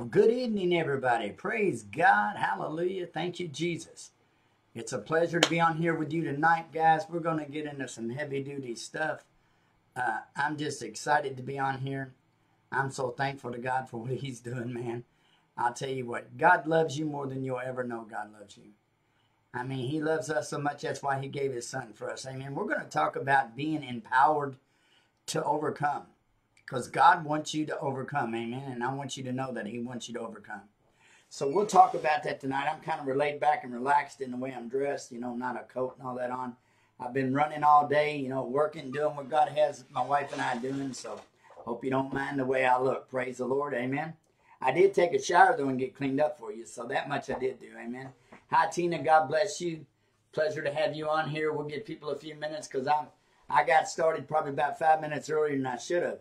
Well, good evening, everybody. Praise God. Hallelujah. Thank you, Jesus. It's a pleasure to be on here with you tonight, guys. We're going to get into some heavy-duty stuff. I'm just excited to be on here. I'm so thankful to God for what He's doing, man. I'll tell you what, God loves you more than you'll ever know God loves you. I mean, He loves us so much, that's why He gave His Son for us. Amen. We're going to talk about being empowered to overcome, because God wants you to overcome. Amen. And I want you to know that He wants you to overcome. So we'll talk about that tonight. I'm kind of laid back and relaxed in the way I'm dressed, you know, not a coat and all that on. I've been running all day, you know, working, doing what God has my wife and I doing. So hope you don't mind the way I look. Praise the Lord. Amen. I did take a shower, though, and get cleaned up for you. So that much I did do. Amen. Hi, Tina. God bless you. Pleasure to have you on here. We'll give people a few minutes because I got started probably about 5 minutes earlier than I should have.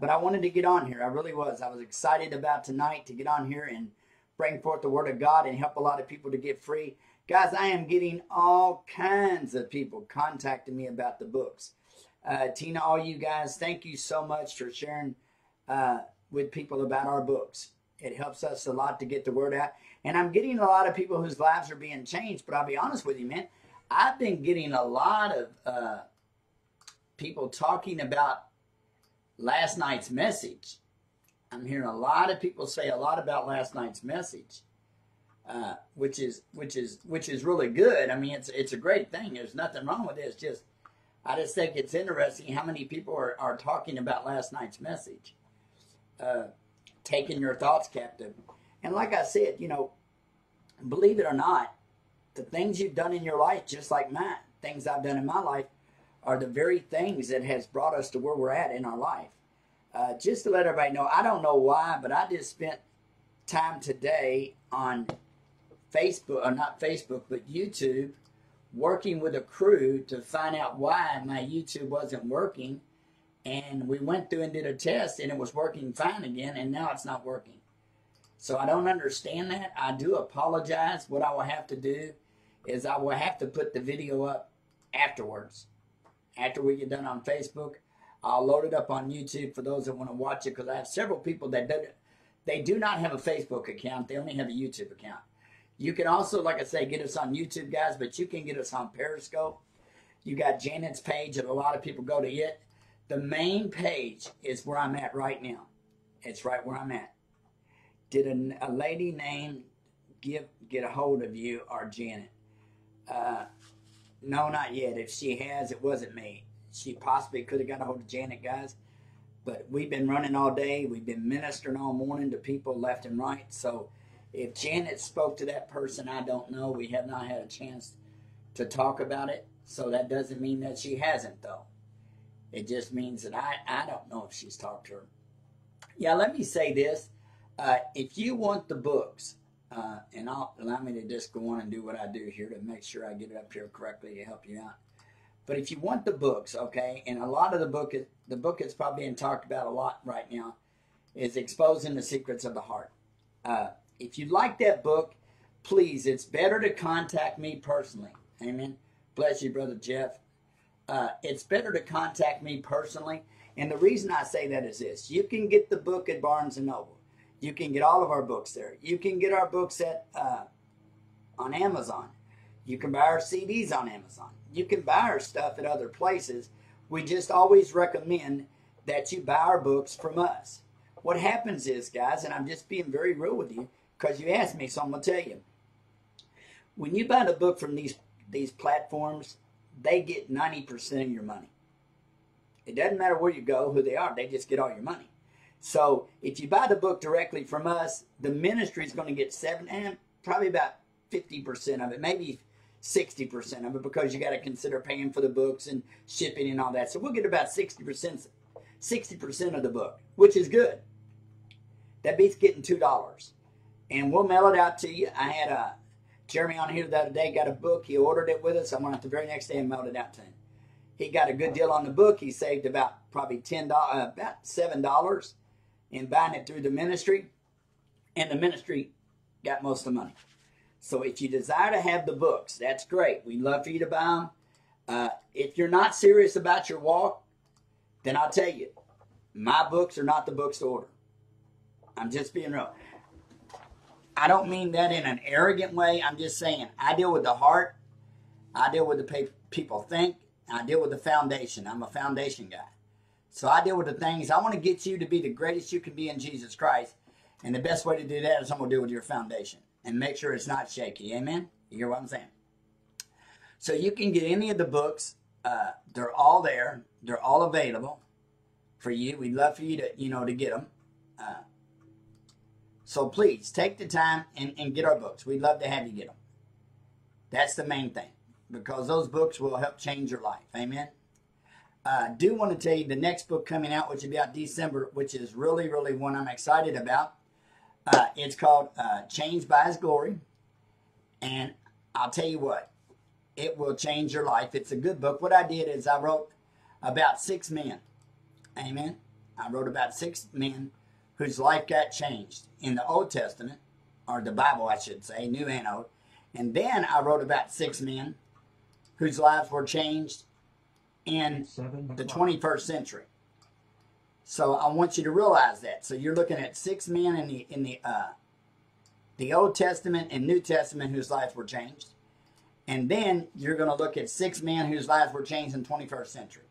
But I wanted to get on here. I really was. I was excited about tonight to get on here and bring forth the Word of God and help a lot of people to get free. Guys, I am getting all kinds of people contacting me about the books. Tina, all you guys, thank you so much for sharing with people about our books. It helps us a lot to get the word out. And I'm getting a lot of people whose lives are being changed, but I'll be honest with you, man. I've been getting a lot of people talking about last night's message. I'm hearing a lot of people say a lot about last night's message, which is really good. I mean, it's a great thing. There's nothing wrong with it. It's just, I just think it's interesting how many people are talking about last night's message, taking your thoughts captive. And like I said, you know, believe it or not, the things you've done in your life, just like mine, things I've done in my life, are the very things that has brought us to where we're at in our life. Just to let everybody know, I don't know why, but I just spent time today on Facebook, or not Facebook, but YouTube, working with a crew to find out why my YouTube wasn't working. And we went through and did a test, and it was working fine again, and now it's not working. So I don't understand that. I do apologize. What I will have to do is I will have to put the video up afterwards. After we get done on Facebook, I'll load it up on YouTube for those that want to watch it, because I have several people that do not have a Facebook account. They only have a YouTube account. You can also, like I say, get us on YouTube, guys, but you can get us on Periscope. You got Janet's page, and a lot of people go to it. The main page is where I'm at right now. It's right where I'm at. Did a lady named get a hold of you or Janet? No, not yet. If she has, it wasn't me. She possibly could have got a hold of Janet, guys. But we've been running all day. We've been ministering all morning to people left and right. So if Janet spoke to that person, I don't know. We have not had a chance to talk about it. So that doesn't mean that she hasn't, though. It just means that I don't know if she's talked to her. Yeah, let me say this. If you want the books, and allow me to just go on and do what I do here to make sure I get it up here correctly to help you out. But if you want the books, okay, and a lot of the book that's probably being talked about a lot right now is Exposing the Secrets of the Heart. If you like that book, please, it's better to contact me personally. Amen. Bless you, Brother Jeff. It's better to contact me personally. And the reason I say that is this. You can get the book at Barnes & Noble. You can get all of our books there. You can get our books at on Amazon. You can buy our CDs on Amazon. You can buy our stuff at other places. We just always recommend that you buy our books from us. What happens is, guys, and I'm just being very real with you because you asked me, so I'm going to tell you. When you buy the book from these platforms, they get 90% of your money. It doesn't matter where you go, who they are, they just get all your money. So if you buy the book directly from us, the ministry is going to get probably about 50% of it, maybe 60% of it, because you got to consider paying for the books and shipping and all that. So we'll get about 60% of the book, which is good. That beats getting $2. And we'll mail it out to you. I had Jeremy on here the other day, got a book. He ordered it with us. I went out the very next day and mailed it out to him. He got a good deal on the book. He saved about probably $7 in buying it through the ministry. And the ministry got most of the money. So if you desire to have the books, that's great. We'd love for you to buy them. If you're not serious about your walk, then I'll tell you, my books are not the books to order. I'm just being real. I don't mean that in an arrogant way. I'm just saying I deal with the heart. I deal with the people think. I deal with the foundation. I'm a foundation guy. So I deal with the things. I want to get you to be the greatest you can be in Jesus Christ. And the best way to do that is I'm going to deal with your foundation and make sure it's not shaky. Amen? You hear what I'm saying? So you can get any of the books. They're all there. They're all available for you. We'd love for you to, to get them. So please take the time and get our books. We'd love to have you get them. That's the main thing, because those books will help change your life. Amen. I do want to tell you the next book coming out, which will be out December, which is really, really one I'm excited about. It's called Changed by His Glory. And I'll tell you what, it will change your life. It's a good book. What I did is I wrote about 6 men. Amen. I wrote about 6 men whose life got changed in the Old Testament, or the Bible, I should say, New and Old. And then I wrote about 6 men whose lives were changed in the 21st century. So I want you to realize that. So you're looking at 6 men in the Old Testament and New Testament whose lives were changed. And then you're going to look at 6 men whose lives were changed in the 21st century.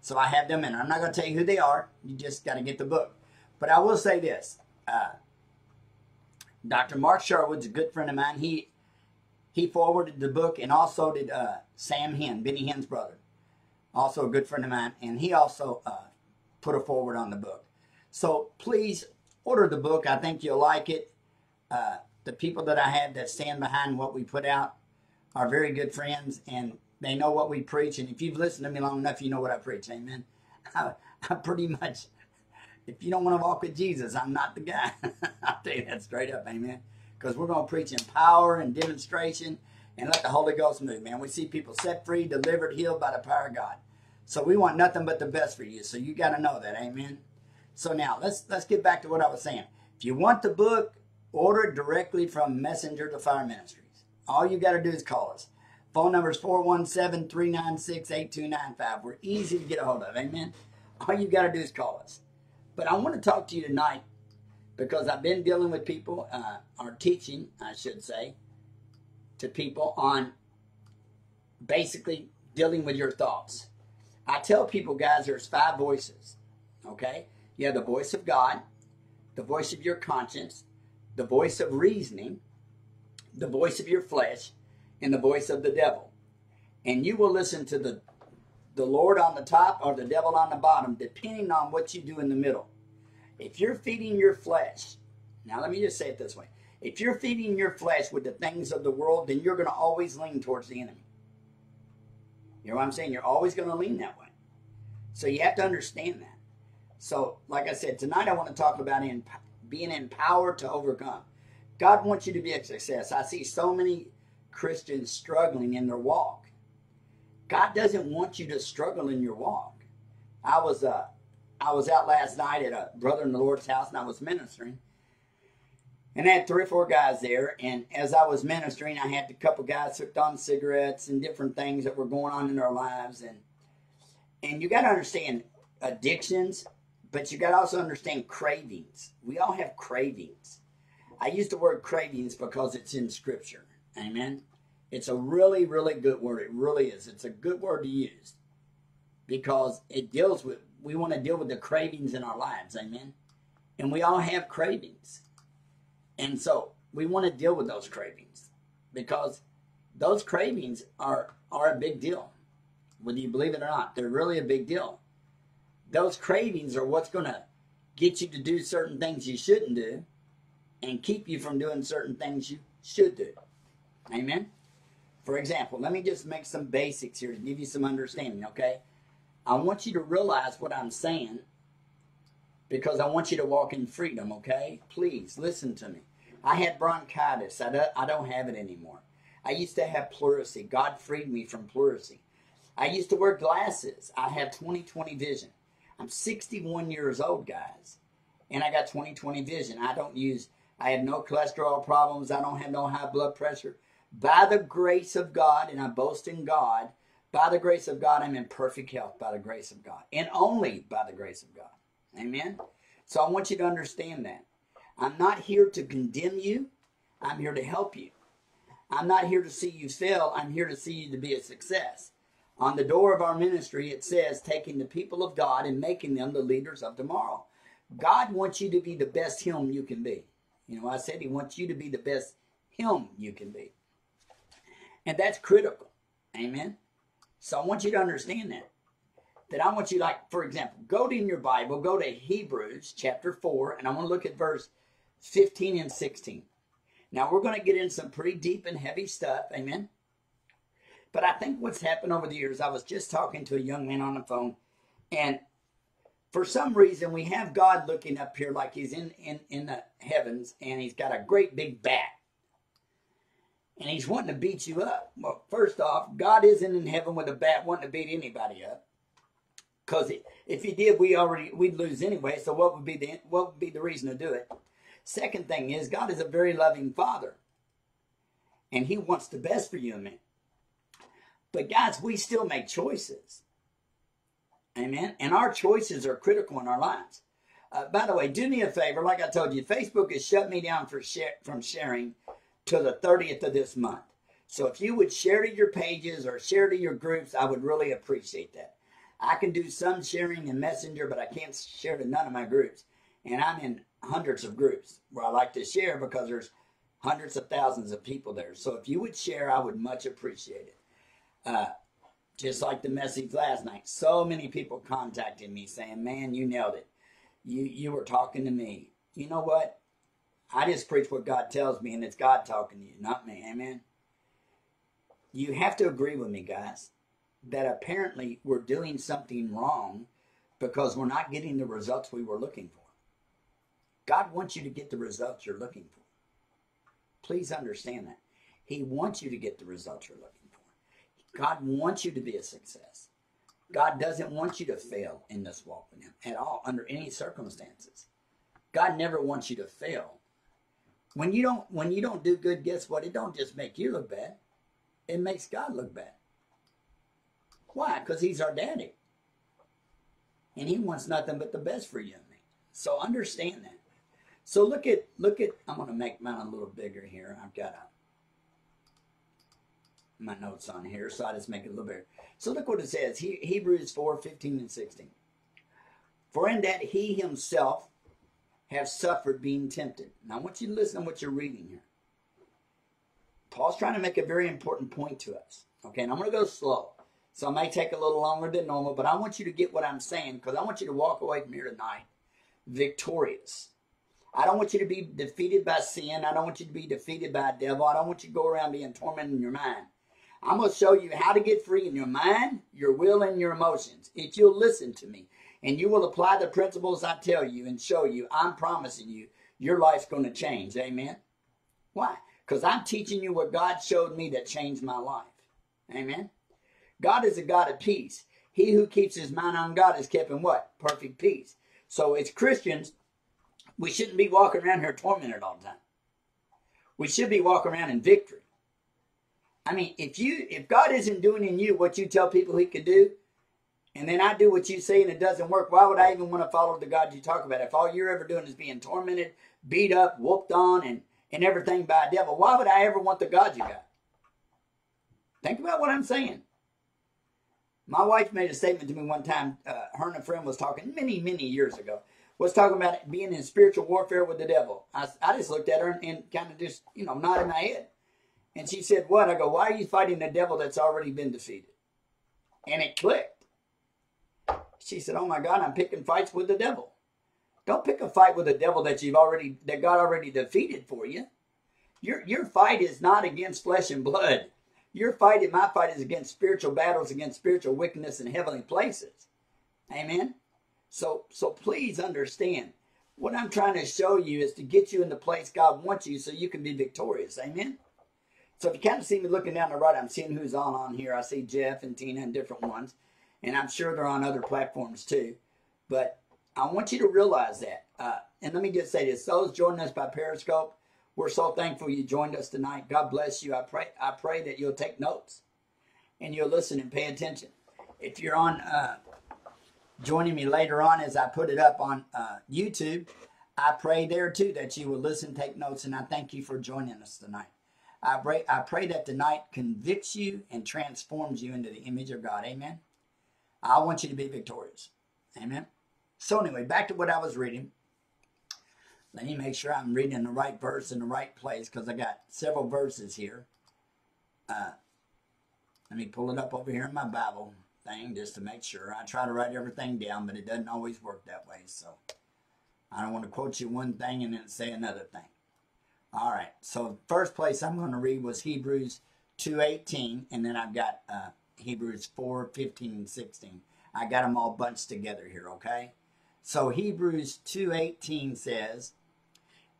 So I have them in. I'm not going to tell you who they are. You just got to get the book. But I will say this. Dr. Mark Sherwood's a good friend of mine. He forwarded the book, and also did Sam Hinn, Benny Hinn's brother. Also a good friend of mine, and he also put a forward on the book. So please order the book. I think you'll like it. The people that I have that stand behind what we put out are very good friends, and they know what we preach. And if you've listened to me long enough, you know what I preach. Amen. I pretty much, if you don't want to walk with Jesus, I'm not the guy. I'll tell you that straight up. Amen. Because we're going to preach in power and demonstration and let the Holy Ghost move, man. We see people set free, delivered, healed by the power of God. So we want nothing but the best for you. So you got to know that, amen? So now, let's get back to what I was saying. If you want the book, order it directly from Messenger to Fire Ministries. All you got to do is call us. Phone number is 417-396-8295. We're easy to get a hold of, amen? All you got to do is call us. But I want to talk to you tonight, because I've been dealing with people, or teaching, I should say, to people on basically dealing with your thoughts. I tell people, guys, there's 5 voices, okay? You have the voice of God, the voice of your conscience, the voice of reasoning, the voice of your flesh, and the voice of the devil. And you will listen to the Lord on the top or the devil on the bottom, depending on what you do in the middle. If you're feeding your flesh, now let me just say it this way. If you're feeding your flesh with the things of the world, then you're going to always lean towards the enemy. You know what I'm saying? You're always going to lean that way. So you have to understand that. So, like I said, tonight I want to talk about being empowered to overcome. God wants you to be a success. I see so many Christians struggling in their walk. God doesn't want you to struggle in your walk. I was out last night at a brother in the Lord's house, and I was ministering. And I had 3 or 4 guys there, and as I was ministering, I had a couple guys hooked on cigarettes and different things that were going on in their lives. And you got to understand addictions, but you got to also understand cravings. We all have cravings. I use the word cravings because it's in Scripture. Amen? It's a really, really good word. It really is. It's a good word to use because it deals with, we want to deal with the cravings in our lives, amen? And we all have cravings. And so we want to deal with those cravings because those cravings are a big deal. Whether you believe it or not, they're really a big deal. Those cravings are what's going to get you to do certain things you shouldn't do and keep you from doing certain things you should do, amen? For example, let me just make some basics here to give you some understanding, okay? I want you to realize what I'm saying because I want you to walk in freedom, okay? Please, listen to me. I had bronchitis. I don't have it anymore. I used to have pleurisy. God freed me from pleurisy. I used to wear glasses. I have 20/20 vision. I'm 61 years old, guys, and I got 20/20 vision. I have no cholesterol problems. I don't have no high blood pressure. By the grace of God, and I boast in God, by the grace of God, I'm in perfect health by the grace of God. And only by the grace of God. Amen? So I want you to understand that. I'm not here to condemn you. I'm here to help you. I'm not here to see you fail. I'm here to see you to be a success. On the door of our ministry, it says, taking the people of God and making them the leaders of tomorrow. God wants you to be the best him you can be. You know, I said he wants you to be the best him you can be. And that's critical. Amen. So I want you to understand that. That I want you, like, for example, go to in your Bible, go to Hebrews chapter 4, and I want to look at verse 15 and 16. Now, we're going to get in some pretty deep and heavy stuff, amen? But I think what's happened over the years, I was just talking to a young man on the phone, and for some reason, we have God looking up here like he's in the heavens, and he's got a great big bat. And he's wanting to beat you up. Well, first off, God isn't in heaven with a bat wanting to beat anybody up. Because if he did, we'd lose anyway, so what would be the reason to do it? Second thing is, God is a very loving Father, and he wants the best for you and me. But guys, we still make choices, amen? And our choices are critical in our lives. By the way, do me a favor, like I told you, Facebook has shut me down from sharing till the 30th of this month. So if you would share to your pages or share to your groups, I would really appreciate that. I can do some sharing in Messenger, but I can't share to none of my groups. And I'm in hundreds of groups where I like to share because there's hundreds of thousands of people there. So if you would share, I would much appreciate it. Just like the message last night, so many people contacted me saying, man, you nailed it. You were talking to me. You know what? I just preach what God tells me, and it's God talking to you, not me. Amen? You have to agree with me, guys, that apparently we're doing something wrong because we're not getting the results we were looking for. God wants you to get the results you're looking for. Please understand that. He wants you to get the results you're looking for. God wants you to be a success. God doesn't want you to fail in this walk with him at all, under any circumstances. God never wants you to fail. When you don't do good, guess what? It don't just make you look bad. It makes God look bad. Why? Because he's our daddy. And he wants nothing but the best for you and me. So understand that. So look at, I'm going to make mine a little bigger here. I've got my notes on here, so I just make it a little bigger. So look what it says, Hebrews 4, 15 and 16. For in that he himself have suffered being tempted. Now I want you to listen to what you're reading here. Paul's trying to make a very important point to us. Okay, and I'm going to go slow. So it may take a little longer than normal, but I want you to get what I'm saying because I want you to walk away from here tonight victorious. I don't want you to be defeated by sin. I don't want you to be defeated by a devil. I don't want you to go around being tormented in your mind. I'm going to show you how to get free in your mind, your will, and your emotions. If you'll listen to me and you will apply the principles I tell you and show you, I'm promising you, your life's going to change. Amen? Why? Because I'm teaching you what God showed me that changed my life. Amen? God is a God of peace. He who keeps his mind on God is kept in what? Perfect peace. So as Christians, we shouldn't be walking around here tormented all the time. We should be walking around in victory. I mean, if God isn't doing in you what you tell people he can do, and then I do what you say and it doesn't work, why would I even want to follow the God you talk about? If all you're ever doing is being tormented, beat up, whooped on, and everything by a devil, why would I ever want the God you got? Think about what I'm saying. My wife made a statement to me one time. Her and a friend was talking many, many years ago. Was talking about being in spiritual warfare with the devil. I just looked at her and kind of just, you know, nodded my head. And she said, what? I go, why are you fighting the devil that's already been defeated? And it clicked. She said, oh my God, I'm picking fights with the devil. Don't pick a fight with the devil that God already defeated for you. Your fight is not against flesh and blood. Your fight and my fight is against spiritual battles, against spiritual wickedness in heavenly places. Amen? So please understand, what I'm trying to show you is to get you in the place God wants you so you can be victorious. Amen? So if you kind of see me looking down the right, I'm seeing who's on here. I see Jeff and Tina and different ones, and I'm sure they're on other platforms too. But I want you to realize that. And let me just say this. Those joining us by Periscope, we're so thankful you joined us tonight. God bless you. I pray that you'll take notes and you'll listen and pay attention. If you're on joining me later on as I put it up on YouTube, I pray there too that you will listen, take notes, and I thank you for joining us tonight. I pray that tonight convicts you and transforms you into the image of God. Amen. I want you to be victorious. Amen. So anyway, back to what I was reading. Let me make sure I'm reading the right verse in the right place because I got several verses here. Let me pull it up over here in my Bible thing just to make sure. I try to write everything down, but it doesn't always work that way. So I don't want to quote you one thing and then say another thing. All right, so the first place I'm going to read was Hebrews 2:18, and then I've got Hebrews 4:15 and 16. I got them all bunched together here, okay? So Hebrews 2:18 says,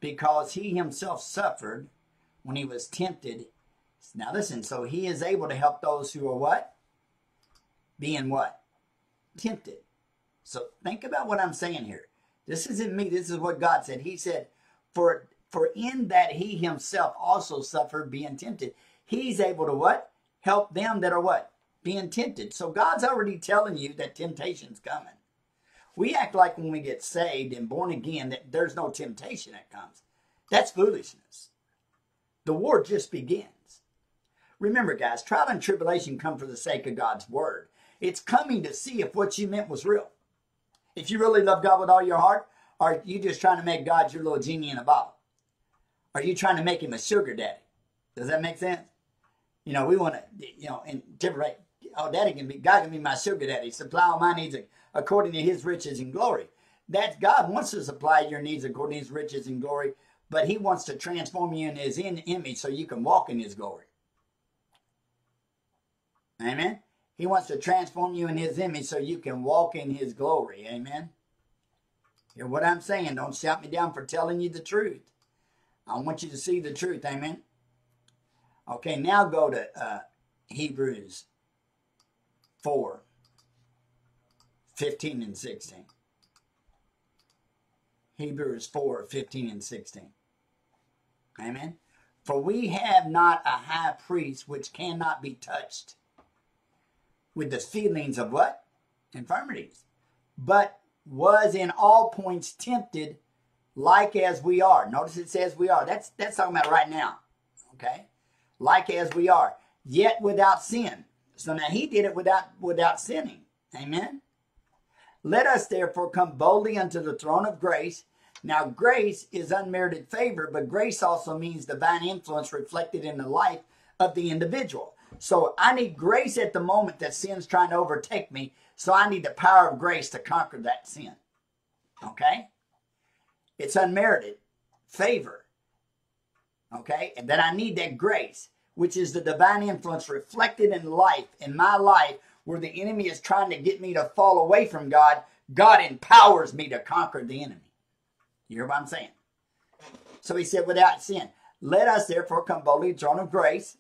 because he himself suffered when he was tempted. Now listen, so he is able to help those who are what? Being what? Tempted. So think about what I'm saying here. This isn't me. This is what God said. He said, for in that he himself also suffered being tempted. He's able to what? Help them that are what? Being tempted. So God's already telling you that temptation's coming. We act like when we get saved and born again that there's no temptation that comes. That's foolishness. The war just begins. Remember, guys, trial and tribulation come for the sake of God's word. It's coming to see if what you meant was real. If you really love God with all your heart, or are you just trying to make God your little genie in a bottle? Are you trying to make him a sugar daddy? Does that make sense? You know, we want to, you know, and different, oh, daddy can be, God can be my sugar daddy, supply all my needs according to his riches and glory. That God wants to supply your needs according to his riches and glory, but he wants to transform you in his image so you can walk in his glory. Amen. He wants to transform you in his image so you can walk in his glory. Amen. Hear what I'm saying. Don't shout me down for telling you the truth. I want you to see the truth. Amen. Okay, now go to Hebrews 4:15 and 16. Hebrews 4:15 and 16. Amen. For we have not a high priest which cannot be touched with the feelings of what? Infirmities. But was in all points tempted like as we are. Notice it says we are. That's talking about right now. Okay? Like as we are. Yet without sin. So now he did it without sinning. Amen? Let us therefore come boldly unto the throne of grace. Now grace is unmerited favor, but grace also means divine influence reflected in the life of the individual. So I need grace at the moment that sin's trying to overtake me. So I need the power of grace to conquer that sin. Okay? It's unmerited favor. Okay? And then I need that grace, which is the divine influence reflected in life, in my life, where the enemy is trying to get me to fall away from God. God empowers me to conquer the enemy. You hear what I'm saying? So he said, without sin, let us therefore come boldly to the throne of grace,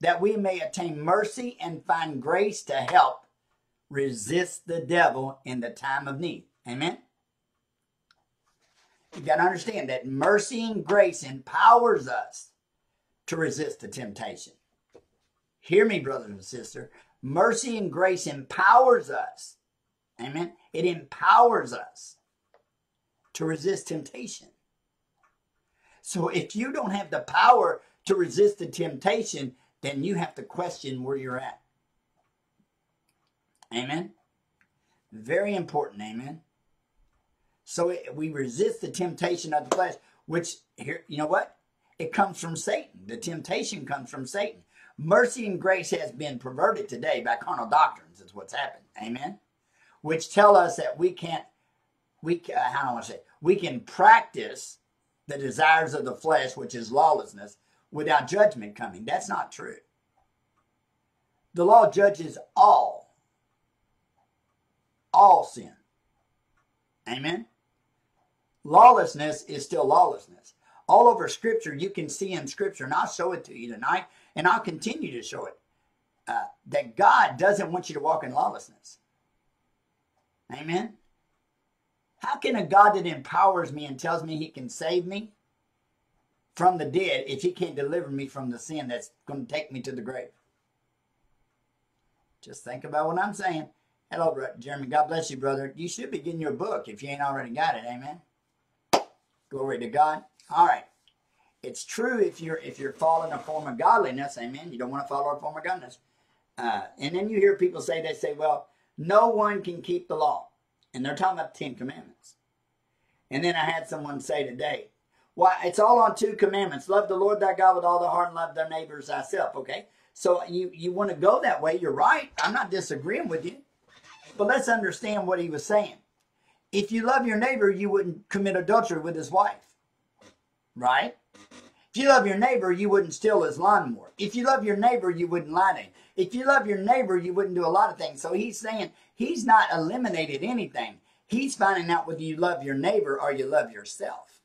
that we may attain mercy and find grace to help resist the devil in the time of need. Amen? You got to understand that mercy and grace empowers us to resist the temptation. Hear me, brother and sister. Mercy and grace empowers us. Amen? It empowers us to resist temptation. So if you don't have the power to resist the temptation, then you have to question where you're at. Amen? Very important, amen? So we resist the temptation of the flesh, which, here, you know what? It comes from Satan. The temptation comes from Satan. Mercy and grace has been perverted today by carnal doctrines is what's happened, amen? Which tell us that we can't, we can practice the desires of the flesh, which is lawlessness, without judgment coming. That's not true. The law judges all sin. Amen? Lawlessness is still lawlessness. All over Scripture, you can see in Scripture, and I'll show it to you tonight, and I'll continue to show it, that God doesn't want you to walk in lawlessness. Amen? How can a God that empowers me and tells me he can save me from the dead if he can't deliver me from the sin that's going to take me to the grave? Just think about what I'm saying. Hello, Jeremy. God bless you, brother. You should be getting your book if you ain't already got it. Amen. Glory to God. All right. It's true if you're following a form of godliness, amen. You don't want to follow a form of godliness. And then you hear people say, they say, well, no one can keep the law. And they're talking about the 10 commandments. And then I had someone say today, well, it's all on 2 commandments. Love the Lord thy God with all thy heart and love thy neighbor as thyself, okay? So you want to go that way. You're right. I'm not disagreeing with you. But let's understand what he was saying. If you love your neighbor, you wouldn't commit adultery with his wife, right? If you love your neighbor, you wouldn't steal his lawnmower. If you love your neighbor, you wouldn't lie to him. If you love your neighbor, you wouldn't do a lot of things. So he's saying he's not eliminated anything. He's finding out whether you love your neighbor or you love yourself.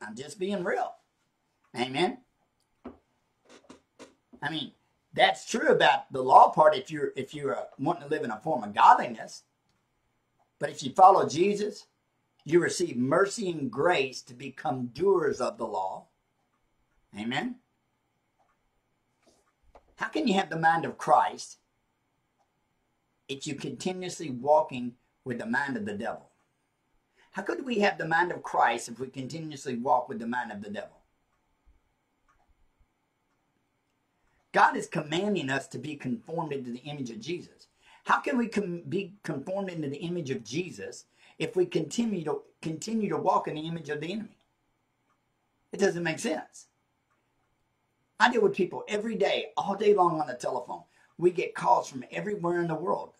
I'm just being real. Amen? I mean, that's true about the law part if you're wanting to live in a form of godliness. But if you follow Jesus, you receive mercy and grace to become doers of the law. Amen? How can you have the mind of Christ if you're continuously walking with the mind of the devil? How could we have the mind of Christ if we continuously walk with the mind of the devil? God is commanding us to be conformed into the image of Jesus. How can we be conformed into the image of Jesus if we continue to walk in the image of the enemy? It doesn't make sense. I deal with people every day, all day long on the telephone. We get calls from everywhere in the world.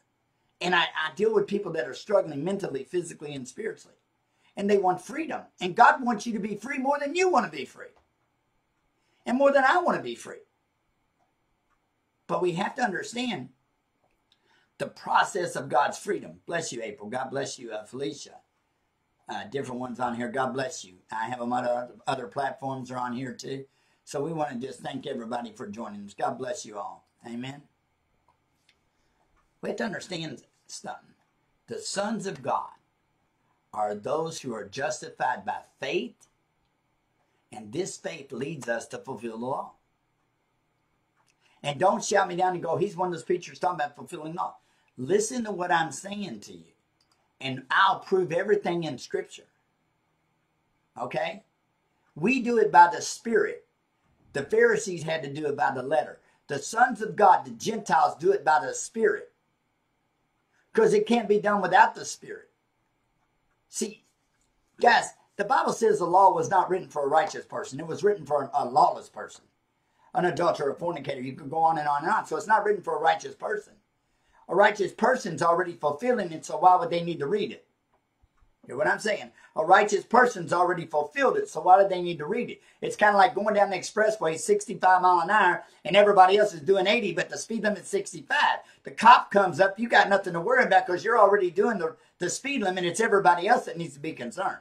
And I deal with people that are struggling mentally, physically, and spiritually. And they want freedom. And God wants you to be free more than you want to be free. And more than I want to be free. But we have to understand the process of God's freedom. Bless you, April. God bless you, Felicia. Different ones on here. God bless you. I have them on other platforms are on here too. So we want to just thank everybody for joining us. God bless you all. Amen. We have to understand something. The sons of God are those who are justified by faith. And this faith leads us to fulfill the law. And don't shout me down and go, he's one of those preachers talking about fulfilling law. Listen to what I'm saying to you. And I'll prove everything in Scripture. Okay? We do it by the Spirit. The Pharisees had to do it by the letter. The sons of God, the Gentiles, do it by the Spirit. Because it can't be done without the Spirit. See, guys, the Bible says the law was not written for a righteous person. It was written for a lawless person. An adulterer, a fornicator. You could go on and on and on. So it's not written for a righteous person. A righteous person's already fulfilling it, so why would they need to read it? Hear what I'm saying? A righteous person's already fulfilled it, so why do they need to read it? It's kind of like going down the expressway 65 mile an hour and everybody else is doing 80, but the speed limit's 65. The cop comes up, you got nothing to worry about because you're already doing the speed limit. It's everybody else that needs to be concerned.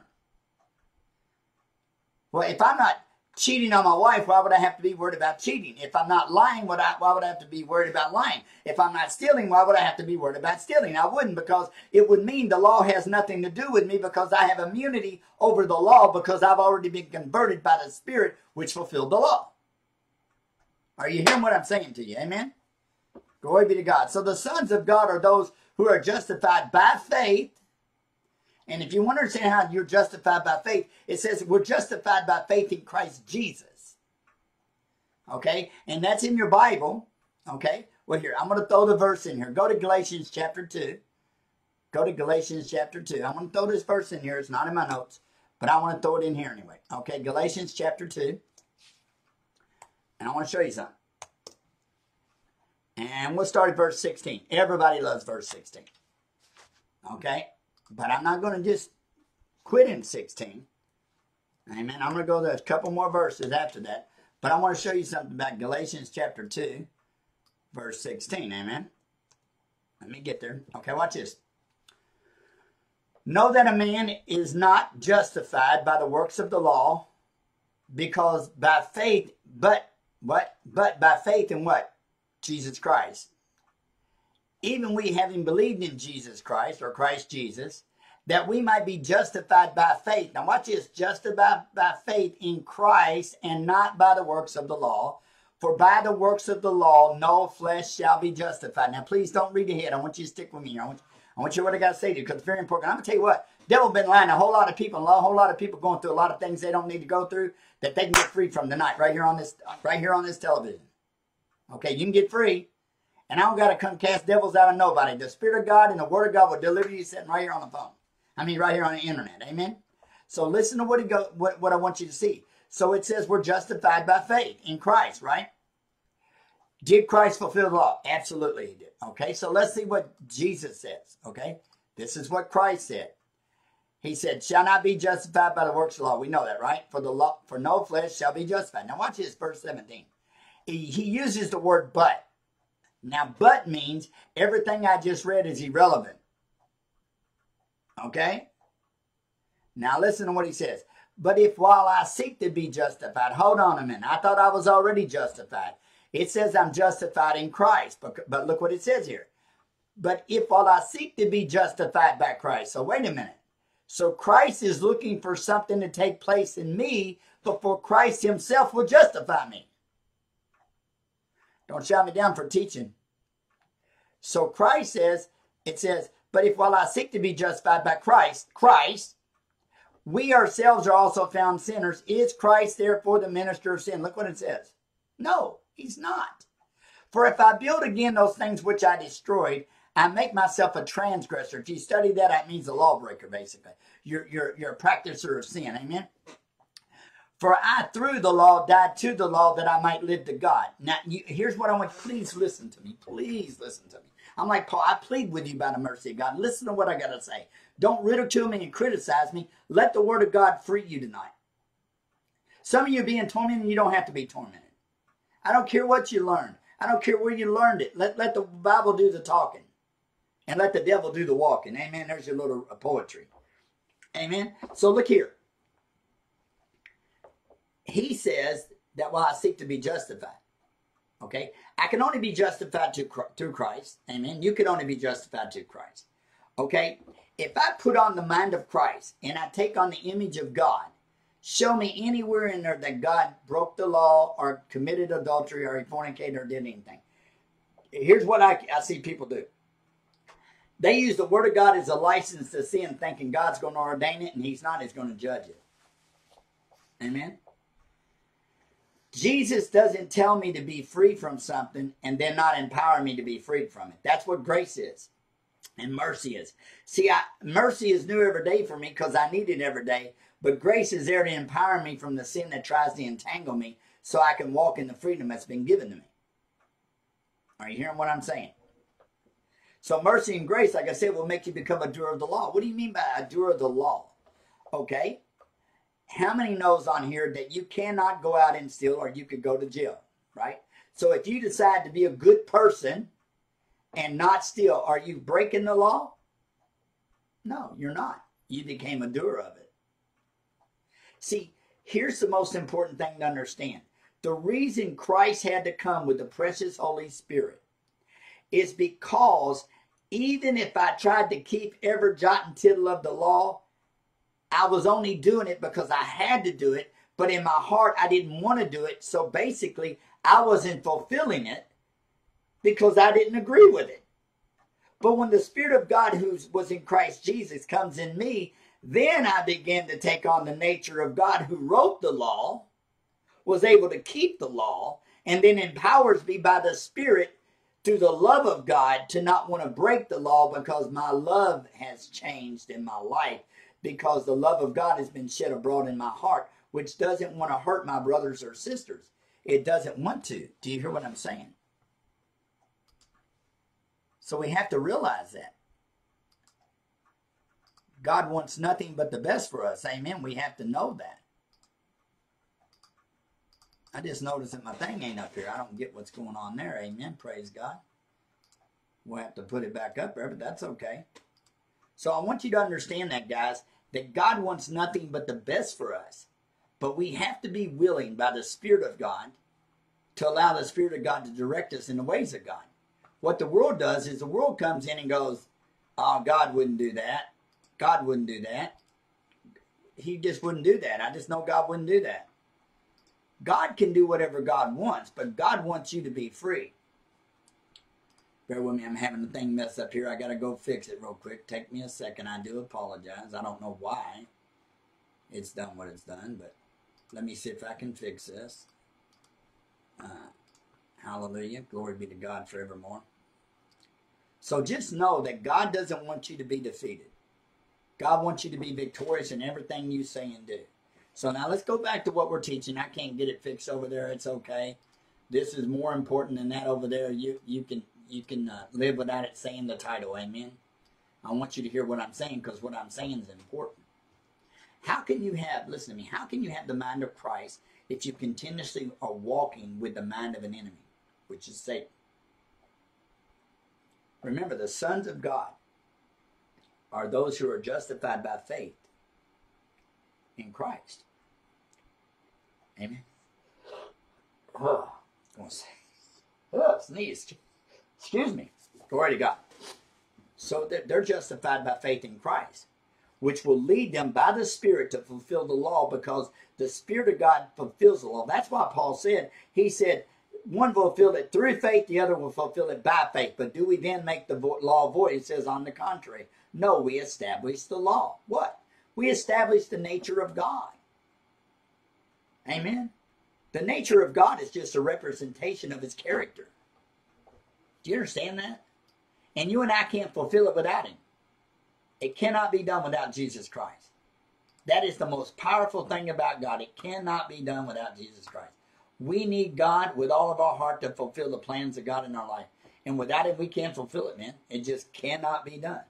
Well, if I'm not cheating on my wife, why would I have to be worried about cheating? If I'm not lying, why would I have to be worried about lying? If I'm not stealing, why would I have to be worried about stealing? I wouldn't, because it would mean the law has nothing to do with me because I have immunity over the law because I've already been converted by the Spirit which fulfilled the law. Are you hearing what I'm saying to you? Amen? Glory be to God. So the sons of God are those who are justified by faith. And if you want to understand how you're justified by faith, it says we're justified by faith in Christ Jesus. Okay? And that's in your Bible. Okay? Well, here, I'm going to throw the verse in here. Go to Galatians chapter 2. Go to Galatians chapter 2. I'm going to throw this verse in here. It's not in my notes, but I want to throw it in here anyway. Okay? Galatians chapter 2. And I want to show you something. And we'll start at verse 16. Everybody loves verse 16. Okay? But I'm not going to just quit in 16. Amen. I'm going to go to a couple more verses after that. But I want to show you something about Galatians chapter 2, verse 16. Amen. Let me get there. Okay, watch this. Know that a man is not justified by the works of the law, because by faith, but by faith in what? Jesus Christ. Even we, having believed in Jesus Christ, or Christ Jesus, that we might be justified by faith. Now watch this, justified by faith in Christ and not by the works of the law. For by the works of the law, no flesh shall be justified. Now please don't read ahead. I want you to stick with me. I want you to hear what I got to say to you because it's very important. I'm going to tell you what, Devil been lying to a whole lot of people, and a whole lot of people going through a lot of things they don't need to go through that they can get free from tonight, right here on this television. Okay, you can get free. And I don't got to come cast devils out of nobody. The Spirit of God and the Word of God will deliver you sitting right here on the phone. I mean, right here on the internet. Amen? So listen to what I want you to see. So it says we're justified by faith in Christ, right? Did Christ fulfill the law? Absolutely he did. Okay, so let's see what Jesus says. Okay, this is what Christ said. He said, shall not be justified by the works of the law. We know that, right? For the law, for no flesh shall be justified. Now watch this, verse 17. He uses the word but. Now, but means everything I just read is irrelevant. Okay? Now, listen to what he says. But if while I seek to be justified, hold on a minute. I thought I was already justified. It says I'm justified in Christ. But look what it says here. But if while I seek to be justified by Christ. So, wait a minute. So, Christ is looking for something to take place in me before Christ himself will justify me. Don't shout me down for teaching. So Christ says, it says, but if while I seek to be justified by Christ, we ourselves are also found sinners. Is Christ therefore the minister of sin? Look what it says. No, he's not. For if I build again those things which I destroyed, I make myself a transgressor. If you study that, that means a lawbreaker, basically. You're a practicer of sin, amen? For I, through the law, died to the law that I might live to God. Now, here's what I want. Please listen to me. Please listen to me. I'm like, Paul, I plead with you by the mercy of God. Listen to what I got to say. Don't ridicule me and criticize me. Let the Word of God free you tonight. Some of you are being tormented, and you don't have to be tormented. I don't care what you learned. I don't care where you learned it. Let the Bible do the talking. And let the devil do the walking. Amen. There's your little poetry. Amen. So look here. He says that while I seek to be justified, okay, I can only be justified through Christ, amen. You can only be justified through Christ, okay. If I put on the mind of Christ and I take on the image of God, show me anywhere in there that God broke the law or committed adultery or he fornicated or did anything. Here's what I see people do. They use the Word of God as a license to sin, thinking God's going to ordain it, and he's not. He's going to judge it. Amen. Jesus doesn't tell me to be free from something and then not empower me to be freed from it. That's what grace is and mercy is. See, mercy is new every day for me because I need it every day, but grace is there to empower me from the sin that tries to entangle me so I can walk in the freedom that's been given to me. Are you hearing what I'm saying? So mercy and grace, like I said, will make you become a doer of the law. What do you mean by a doer of the law? Okay. How many knows on here that you cannot go out and steal or you could go to jail, right? So if you decide to be a good person and not steal, are you breaking the law? No, you're not. You became a doer of it. See, here's the most important thing to understand. The reason Christ had to come with the precious Holy Spirit is because even if I tried to keep every jot and tittle of the law, I was only doing it because I had to do it, but in my heart, I didn't want to do it. So basically, I wasn't fulfilling it because I didn't agree with it. But when the Spirit of God who was in Christ Jesus comes in me, then I began to take on the nature of God who wrote the law, was able to keep the law, and then empowers me by the Spirit through the love of God to not want to break the law because my love has changed in my life. Because the love of God has been shed abroad in my heart, which doesn't want to hurt my brothers or sisters. It doesn't want to. Do you hear what I'm saying? So we have to realize that. God wants nothing but the best for us. Amen. We have to know that. I just noticed that my thing ain't up here. I don't get what's going on there. Amen. Praise God. We'll have to put it back up there, but that's okay. So I want you to understand that, guys. That God wants nothing but the best for us. But we have to be willing by the Spirit of God to allow the Spirit of God to direct us in the ways of God. What the world does is the world comes in and goes, oh, God wouldn't do that. God wouldn't do that. He just wouldn't do that. I just know God wouldn't do that. God can do whatever God wants, but God wants you to be free. Bear with me, I'm having the thing messed up here. I gotta go fix it real quick. Take me a second. I do apologize. I don't know why it's done what it's done, but let me see if I can fix this. Hallelujah. Glory be to God forevermore. So just know that God doesn't want you to be defeated. God wants you to be victorious in everything you say and do. So now let's go back to what we're teaching. I can't get it fixed over there. It's okay. This is more important than that over there. You can live without it saying the title. Amen. I want you to hear what I'm saying, because what I'm saying is important. How can you have, listen to me, how can you have the mind of Christ if you continuously are walking with the mind of an enemy, which is Satan? Remember, the sons of God are those who are justified by faith in Christ. Amen. Oh, I'm going to say, oh, sneeze. Excuse me. Glory to God. So they're justified by faith in Christ, which will lead them by the Spirit to fulfill the law, because the Spirit of God fulfills the law. That's why Paul said, he said, one fulfilled it through faith, the other will fulfill it by faith. But do we then make the law void? It says, on the contrary. No, we establish the law. What? We establish the nature of God. Amen? The nature of God is just a representation of his character. Do you understand that? And you and I can't fulfill it without him. It cannot be done without Jesus Christ. That is the most powerful thing about God. It cannot be done without Jesus Christ. We need God with all of our heart to fulfill the plans of God in our life. And without him, we can't fulfill it, man. It just cannot be done.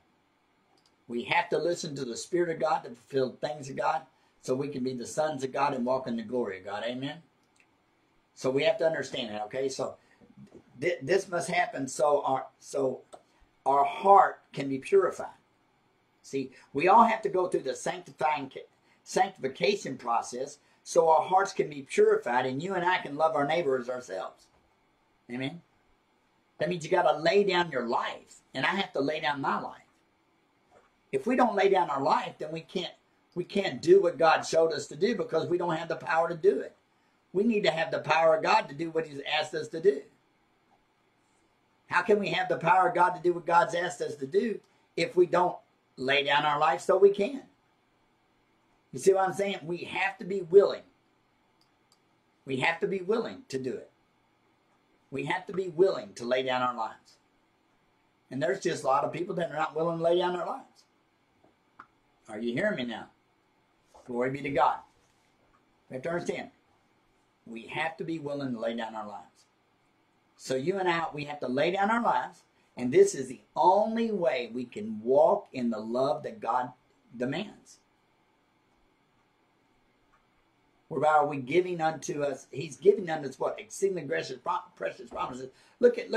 We have to listen to the Spirit of God to fulfill things of God, so we can be the sons of God and walk in the glory of God. Amen? So we have to understand that, okay? So this must happen so our heart can be purified. See, we all have to go through the sanctification process so our hearts can be purified, and you and I can love our neighbor as ourselves. Amen? That means you got to lay down your life, and I have to lay down my life. If we don't lay down our life, then we can't do what God showed us to do, because we don't have the power to do it. We need to have the power of God to do what he's asked us to do. How can we have the power of God to do what God's asked us to do if we don't lay down our life so we can? You see what I'm saying? We have to be willing. We have to be willing to do it. We have to be willing to lay down our lives. And there's just a lot of people that are not willing to lay down their lives. Are you hearing me now? Glory be to God. You have to understand, we have to be willing to lay down our lives. So you and I, we have to lay down our lives, and this is the only way we can walk in the love that God demands. Whereby are we giving unto us? He's giving unto us what? Exceedingly precious promises. Look at.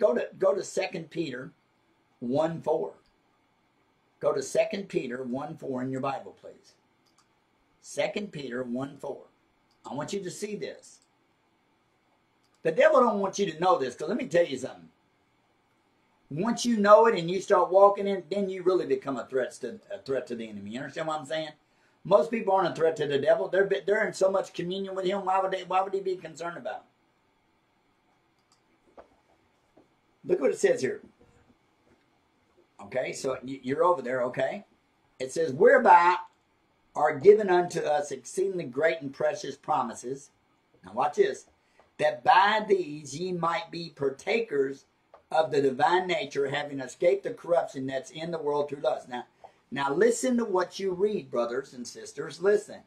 Go to 2 Peter 1:4. Go to 2 Peter 1:4 in your Bible, please. 2 Peter 1:4. I want you to see this. The devil don't want you to know this, because let me tell you something. Once you know it and you start walking in, then you really become a threat to the enemy. You understand what I'm saying? Most people aren't a threat to the devil. They're in so much communion with him. Why would he be concerned about them? Look what it says here. Okay, so you're over there, okay? It says, whereby are given unto us exceedingly great and precious promises. Now watch this. That by these ye might be partakers of the divine nature, having escaped the corruption that's in the world through lust. Now listen to what you read, brothers and sisters. Listen.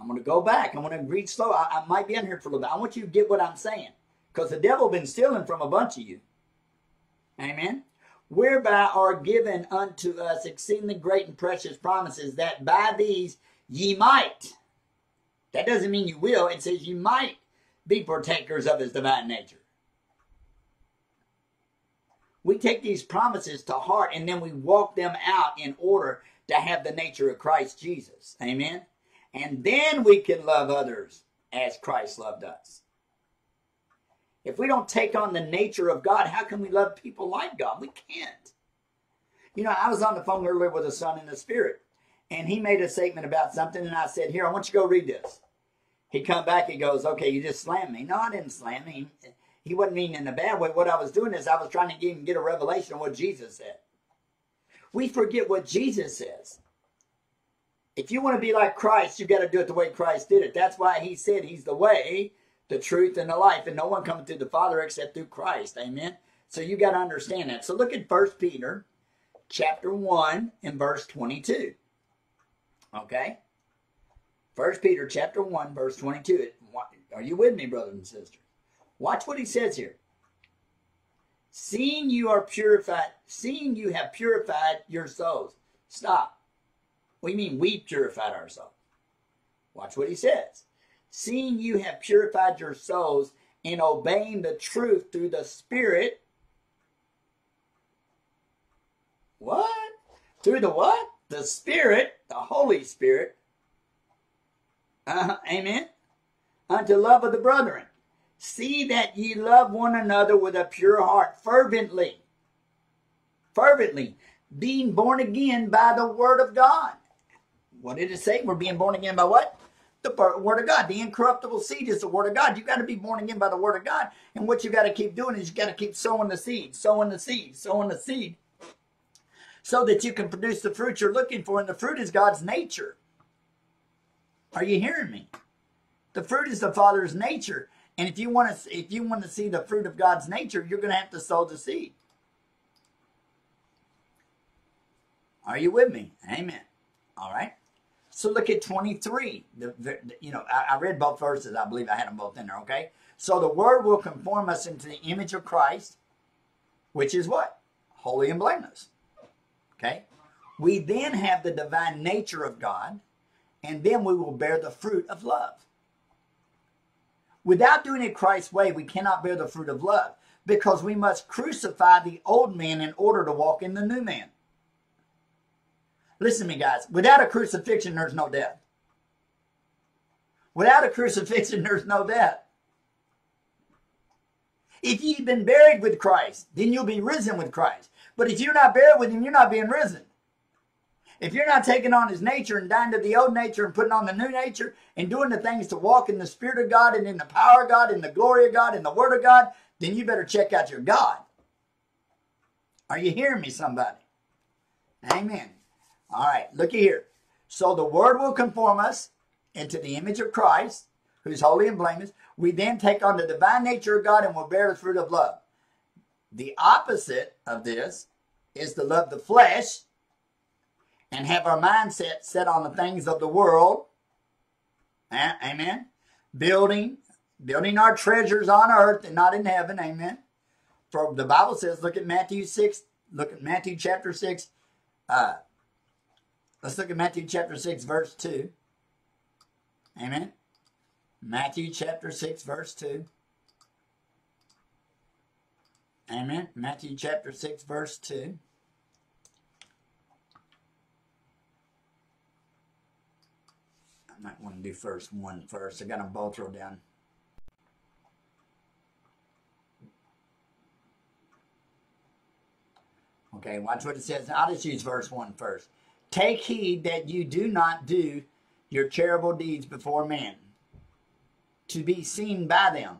I'm going to go back. I'm going to read slow. I might be in here for a little bit. I want you to get what I'm saying. Because the devil been stealing from a bunch of you. Amen. Whereby are given unto us exceedingly great and precious promises, that by these ye might. That doesn't mean you will. It says you might be partakers of his divine nature. We take these promises to heart, and then we walk them out in order to have the nature of Christ Jesus. Amen. And then we can love others as Christ loved us. If we don't take on the nature of God, how can we love people like God? We can't. You know, I was on the phone earlier with a son in the spirit, and he made a statement about something, and I said, here, I want you to go read this. He come back, he goes, okay, you just slammed me. No, I didn't slam him. He wasn't mean in a bad way. What I was doing is I was trying to even get a revelation of what Jesus said. We forget what Jesus says. If you want to be like Christ, you got to do it the way Christ did it. That's why he said he's the way, the truth, and the life. And no one comes to the Father except through Christ. Amen? So you got to understand that. So look at 1 Peter chapter 1 and verse 22. Okay? 1 Peter chapter 1, verse 22. Are you with me, brothers and sisters? Watch what he says here. Seeing you are purified, seeing you have purified your souls. Stop. What do you mean we purified our souls? Watch what he says. Seeing you have purified your souls in obeying the truth through the Spirit. What? Through the what? The Spirit, the Holy Spirit. Amen. Unto love of the brethren. See that ye love one another with a pure heart, fervently. Fervently. Being born again by the Word of God. What did it say? We're being born again by what? The Word of God. The incorruptible seed is the Word of God. You've got to be born again by the Word of God. And what you've got to keep doing is you've got to keep sowing the seed, sowing the seed, sowing the seed, so that you can produce the fruit you're looking for. And the fruit is God's nature. Are you hearing me? The fruit is the Father's nature. And if you want to see the fruit of God's nature, you're going to have to sow the seed. Are you with me? Amen. All right. So look at 23. I read both verses. I believe I had them both in there, okay? So the Word will conform us into the image of Christ, which is what? Holy and blameless. Okay? We then have the divine nature of God, and then we will bear the fruit of love. Without doing it Christ's way, we cannot bear the fruit of love, because we must crucify the old man in order to walk in the new man. Listen to me, guys. Without a crucifixion, there's no death. Without a crucifixion, there's no death. If you've been buried with Christ, then you'll be risen with Christ. But if you're not buried with him, you're not being risen. If you're not taking on his nature and dying to the old nature and putting on the new nature and doing the things to walk in the Spirit of God and in the power of God and the glory of God and the Word of God, then you better check out your God. Are you hearing me, somebody? Amen. All right, looky here. So the Word will conform us into the image of Christ, who's holy and blameless. We then take on the divine nature of God and will bear the fruit of love. The opposite of this is to love the flesh and have our mindset set on the things of the world. Amen. Building our treasures on earth and not in heaven. Amen. For the Bible says, let's look at Matthew chapter 6, verse 2. Amen. Matthew chapter 6, verse 2. Amen. Matthew chapter 6, verse 2. I might want to do first one first. I got them both rolled down. Okay, watch what it says. I'll just use verse 1 first. Take heed that you do not do your charitable deeds before men, to be seen by them.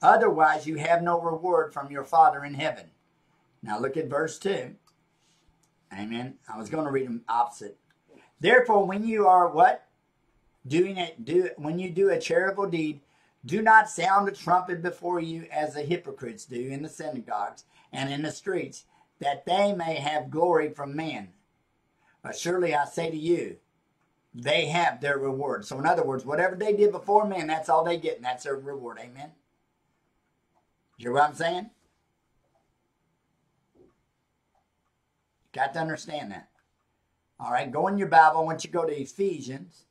Otherwise, you have no reward from your Father in heaven. Now look at verse 2. Amen. I was going to read them opposite. Therefore, when you are what? When you do a charitable deed, do not sound a trumpet before you as the hypocrites do in the synagogues and in the streets, that they may have glory from men. But surely I say to you, they have their reward. So in other words, whatever they did before men, that's all they get, and that's their reward. Amen? You hear what I'm saying? Got to understand that. All right, go in your Bible. I want you to go to Ephesians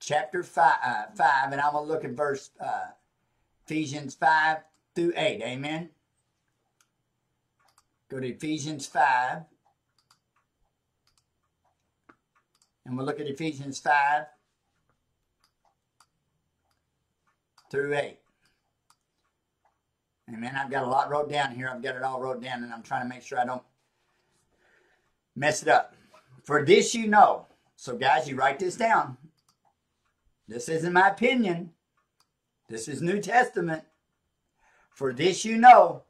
chapter 5, and I'm going to look at verse Ephesians 5 through 8. Amen? Go to Ephesians 5. And we'll look at Ephesians 5 through 8. Amen. I've got a lot wrote down here. I've got it all wrote down, and I'm trying to make sure I don't mess it up. For this you know. So, guys, you write this down. This isn't my opinion. This is New Testament. For this you know,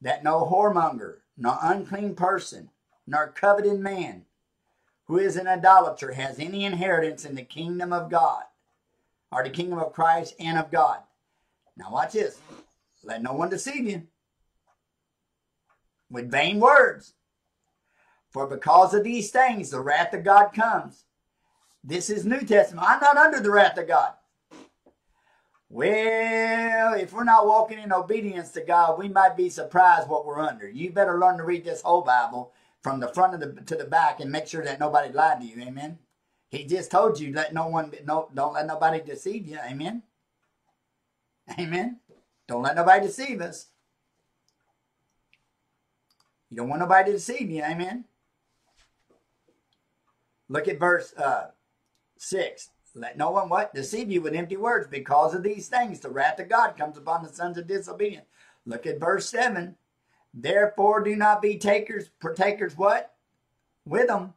that no whoremonger, nor unclean person, nor coveting man, who is an idolater, has any inheritance in the kingdom of God, or the kingdom of Christ and of God. Now watch this. Let no one deceive you with vain words. For because of these things, the wrath of God comes. This is New Testament. I'm not under the wrath of God. Well, if we're not walking in obedience to God, we might be surprised what we're under. You better learn to read this whole Bible from the front to the back and make sure that nobody lied to you. Amen. He just told you, don't let nobody deceive you. Amen. Amen. Don't let nobody deceive us. You don't want nobody to deceive you. Amen. Look at verse 6. Let no one what? Deceive you with empty words. Because of these things, the wrath of God comes upon the sons of disobedience. Look at verse 7. Therefore, do not be partakers what? With them.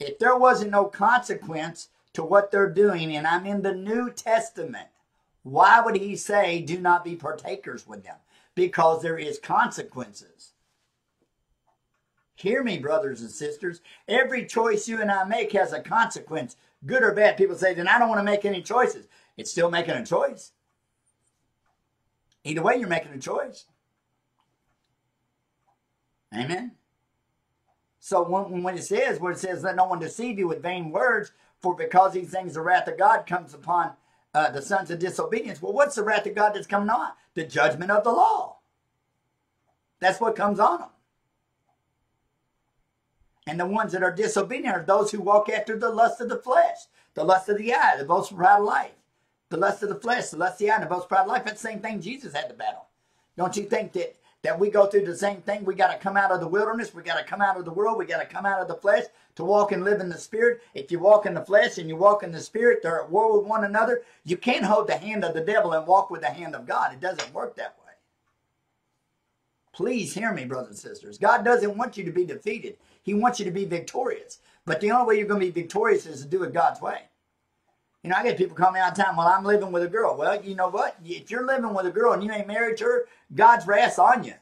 If there wasn't no consequence to what they're doing, and I'm in the New Testament, why would he say, do not be partakers with them? Because there is consequences. Hear me, brothers and sisters. Every choice you and I make has a consequence, good or bad. People say, then I don't want to make any choices. It's still making a choice. Either way, you're making a choice. Amen. So when it says, let no one deceive you with vain words, for because these things, the wrath of God comes upon the sons of disobedience. Well, what's the wrath of God that's coming on? The judgment of the law. That's what comes on them. And the ones that are disobedient are those who walk after the lust of the flesh, the lust of the eye, the boastful pride of life, the lust of the flesh, the lust of the eye, and the boastful pride of life. That's the same thing Jesus had to battle. Don't you think that we go through the same thing? We got to come out of the wilderness. We got to come out of the world. We got to come out of the flesh to walk and live in the Spirit. If you walk in the flesh and you walk in the Spirit, they're at war with one another. You can't hold the hand of the devil and walk with the hand of God. It doesn't work that way. Please hear me, brothers and sisters. God doesn't want you to be defeated. He wants you to be victorious. But the only way you're going to be victorious is to do it God's way. You know, I get people calling me all the time, well, I'm living with a girl. Well, you know what? If you're living with a girl and you ain't married to her, God's wrath's on you.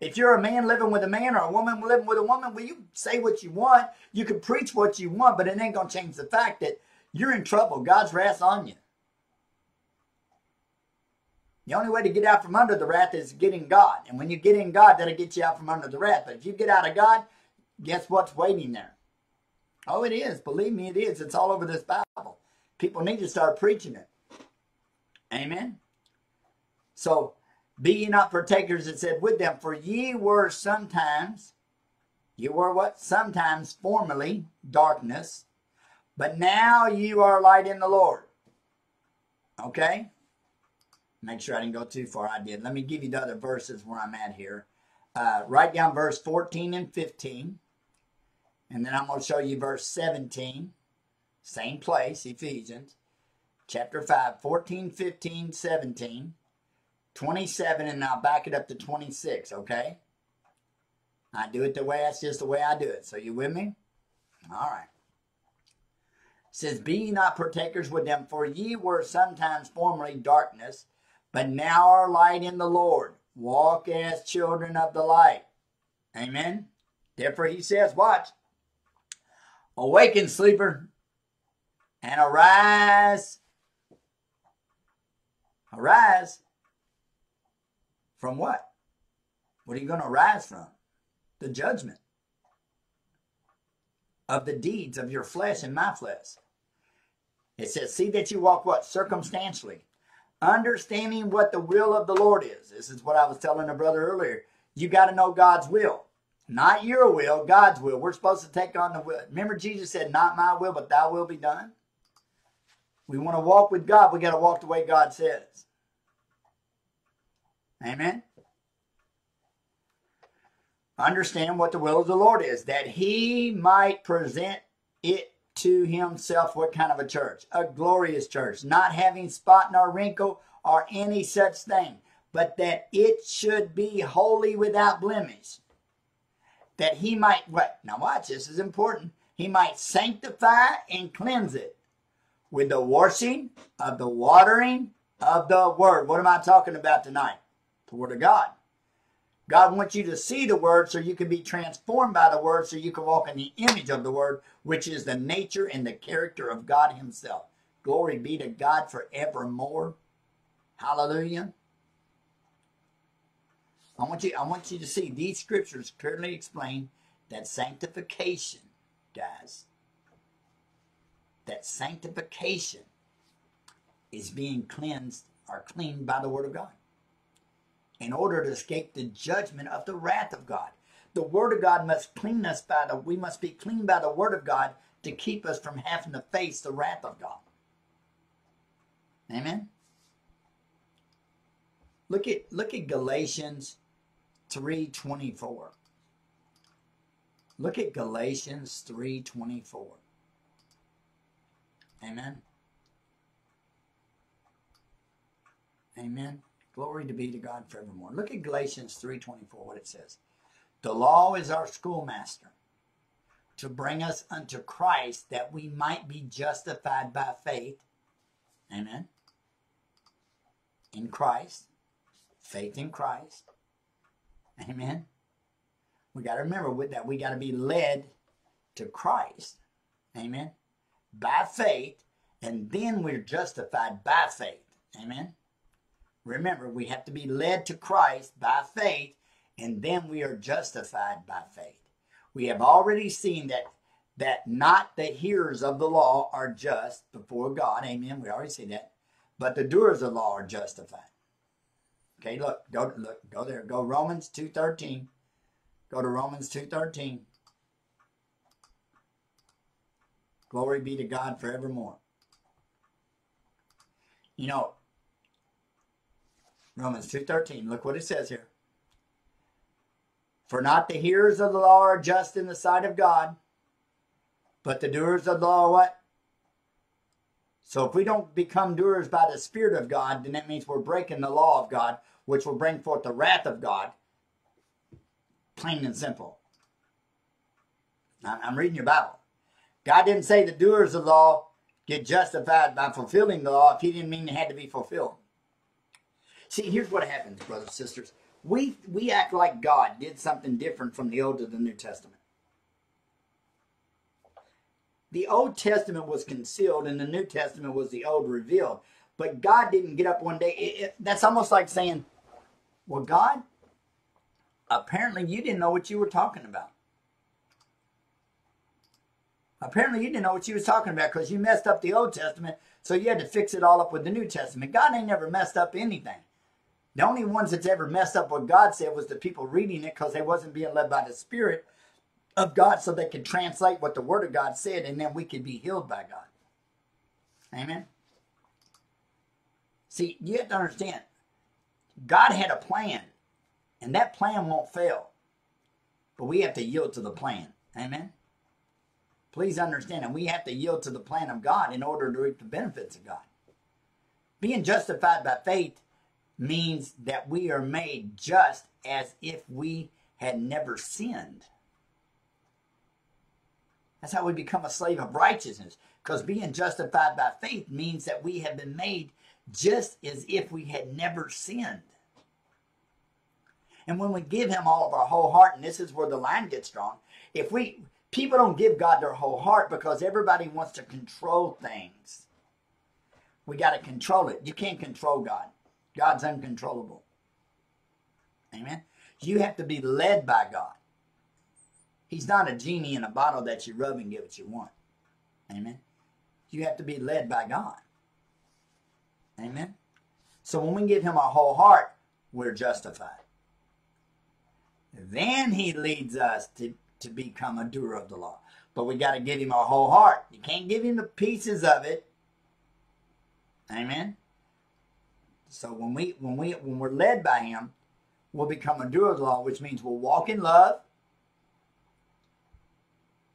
If you're a man living with a man or a woman living with a woman, well, you say what you want. You can preach what you want, but it ain't going to change the fact that you're in trouble. God's wrath's on you. The only way to get out from under the wrath is get in God. And when you get in God, that'll get you out from under the wrath. But if you get out of God, guess what's waiting there? Oh, it is. Believe me, it is. It's all over this Bible. People need to start preaching it. Amen? So, be ye not partakers, it said, with them. For ye were sometimes, you were what? Sometimes formerly darkness, but now you are light in the Lord. Okay? Make sure I didn't go too far. I did. Let me give you the other verses where I'm at here. Write down verse 14 and 15. And then I'm going to show you verse 17. Same place, Ephesians. Chapter 5, 14, 15, 17, 27, and I'll back it up to 26, okay? I do it the way, that's just the way I do it. So you with me? All right. It says, be ye not partakers with them, for ye were sometimes formerly darkness, but now are light in the Lord. Walk as children of the light. Amen. Therefore he says, watch. Awaken, sleeper, and arise. Arise. From what? What are you going to arise from? The judgment of the deeds of your flesh and my flesh. It says, see that you walk what? Circumstantially. Understanding what the will of the Lord is. This is what I was telling a brother earlier. You got to know God's will. Not your will, God's will. We're supposed to take on the will. Remember Jesus said, not my will, but thy will be done. We want to walk with God. We got to walk the way God says. Amen? Understand what the will of the Lord is. That he might present it to himself, what kind of a church? A glorious church, not having spot nor wrinkle or any such thing, but that it should be holy without blemish. That he might, what? Now watch, this is important. He might sanctify and cleanse it with the washing of the watering of the word. What am I talking about tonight? the Word of God. God wants you to see the Word so you can be transformed by the Word, so you can walk in the image of the Word, which is the nature and the character of God himself. Glory be to God forevermore. Hallelujah. I want you to see these scriptures clearly explain that sanctification, guys. That sanctification is being cleansed or cleaned by the Word of God in order to escape the judgment of the wrath of God. The Word of God must clean us we must be cleaned by the Word of God to keep us from having to face the wrath of God. Amen? Look at Galatians 3:24. Look at Galatians 3:24. Amen? Amen. Glory to be to God forevermore. Look at Galatians 3:24, what it says. The law is our schoolmaster to bring us unto Christ, that we might be justified by faith. Amen. In Christ. Faith in Christ. Amen. We got to remember with that we got to be led to Christ. Amen. By faith. And then we're justified by faith. Amen. Remember, we have to be led to Christ by faith, and then we are justified by faith. We have already seen that not the hearers of the law are just before God. Amen. We already see that. But the doers of the law are justified. Okay, look, go there. Go Romans 2:13. Go to Romans 2:13. Glory be to God forevermore. You know, Romans 2:13, look what it says here. For not the hearers of the law are just in the sight of God, but the doers of the law are what? So if we don't become doers by the Spirit of God, then that means we're breaking the law of God, which will bring forth the wrath of God. Plain and simple. I'm reading your Bible. God didn't say the doers of the law get justified by fulfilling the law if he didn't mean it had to be fulfilled. See, here's what happens, brothers and sisters. We act like God did something different from the Old to the New Testament. The Old Testament was concealed, and the New Testament was the Old revealed. But God didn't get up one day. That's almost like saying, well, God, apparently you didn't know what you were talking about. Apparently you didn't know what you was talking about because you messed up the Old Testament, so you had to fix it all up with the New Testament. God ain't never messed up anything. The only ones that's ever messed up what God said was the people reading it because they wasn't being led by the Spirit of God so they could translate what the Word of God said, and then we could be healed by God. Amen? See, you have to understand, God had a plan, and that plan won't fail. But we have to yield to the plan. Amen? Please understand, and we have to yield to the plan of God in order to reap the benefits of God. Being justified by faith means that we are made just as if we had never sinned. That's how we become a slave of righteousness. Because being justified by faith means that we have been made just as if we had never sinned. And when we give him all of our whole heart, and this is where the line gets drawn, people don't give God their whole heart because everybody wants to control things. We got to control it. You can't control God. God's uncontrollable. Amen? You have to be led by God. He's not a genie in a bottle that you rub and get what you want. Amen? You have to be led by God. Amen? So when we give him our whole heart, we're justified. Then he leads us to become a doer of the law. But we got to give him our whole heart. You can't give him the pieces of it. Amen? So when we're led by him, we'll become a doer of the law, which means we'll walk in love.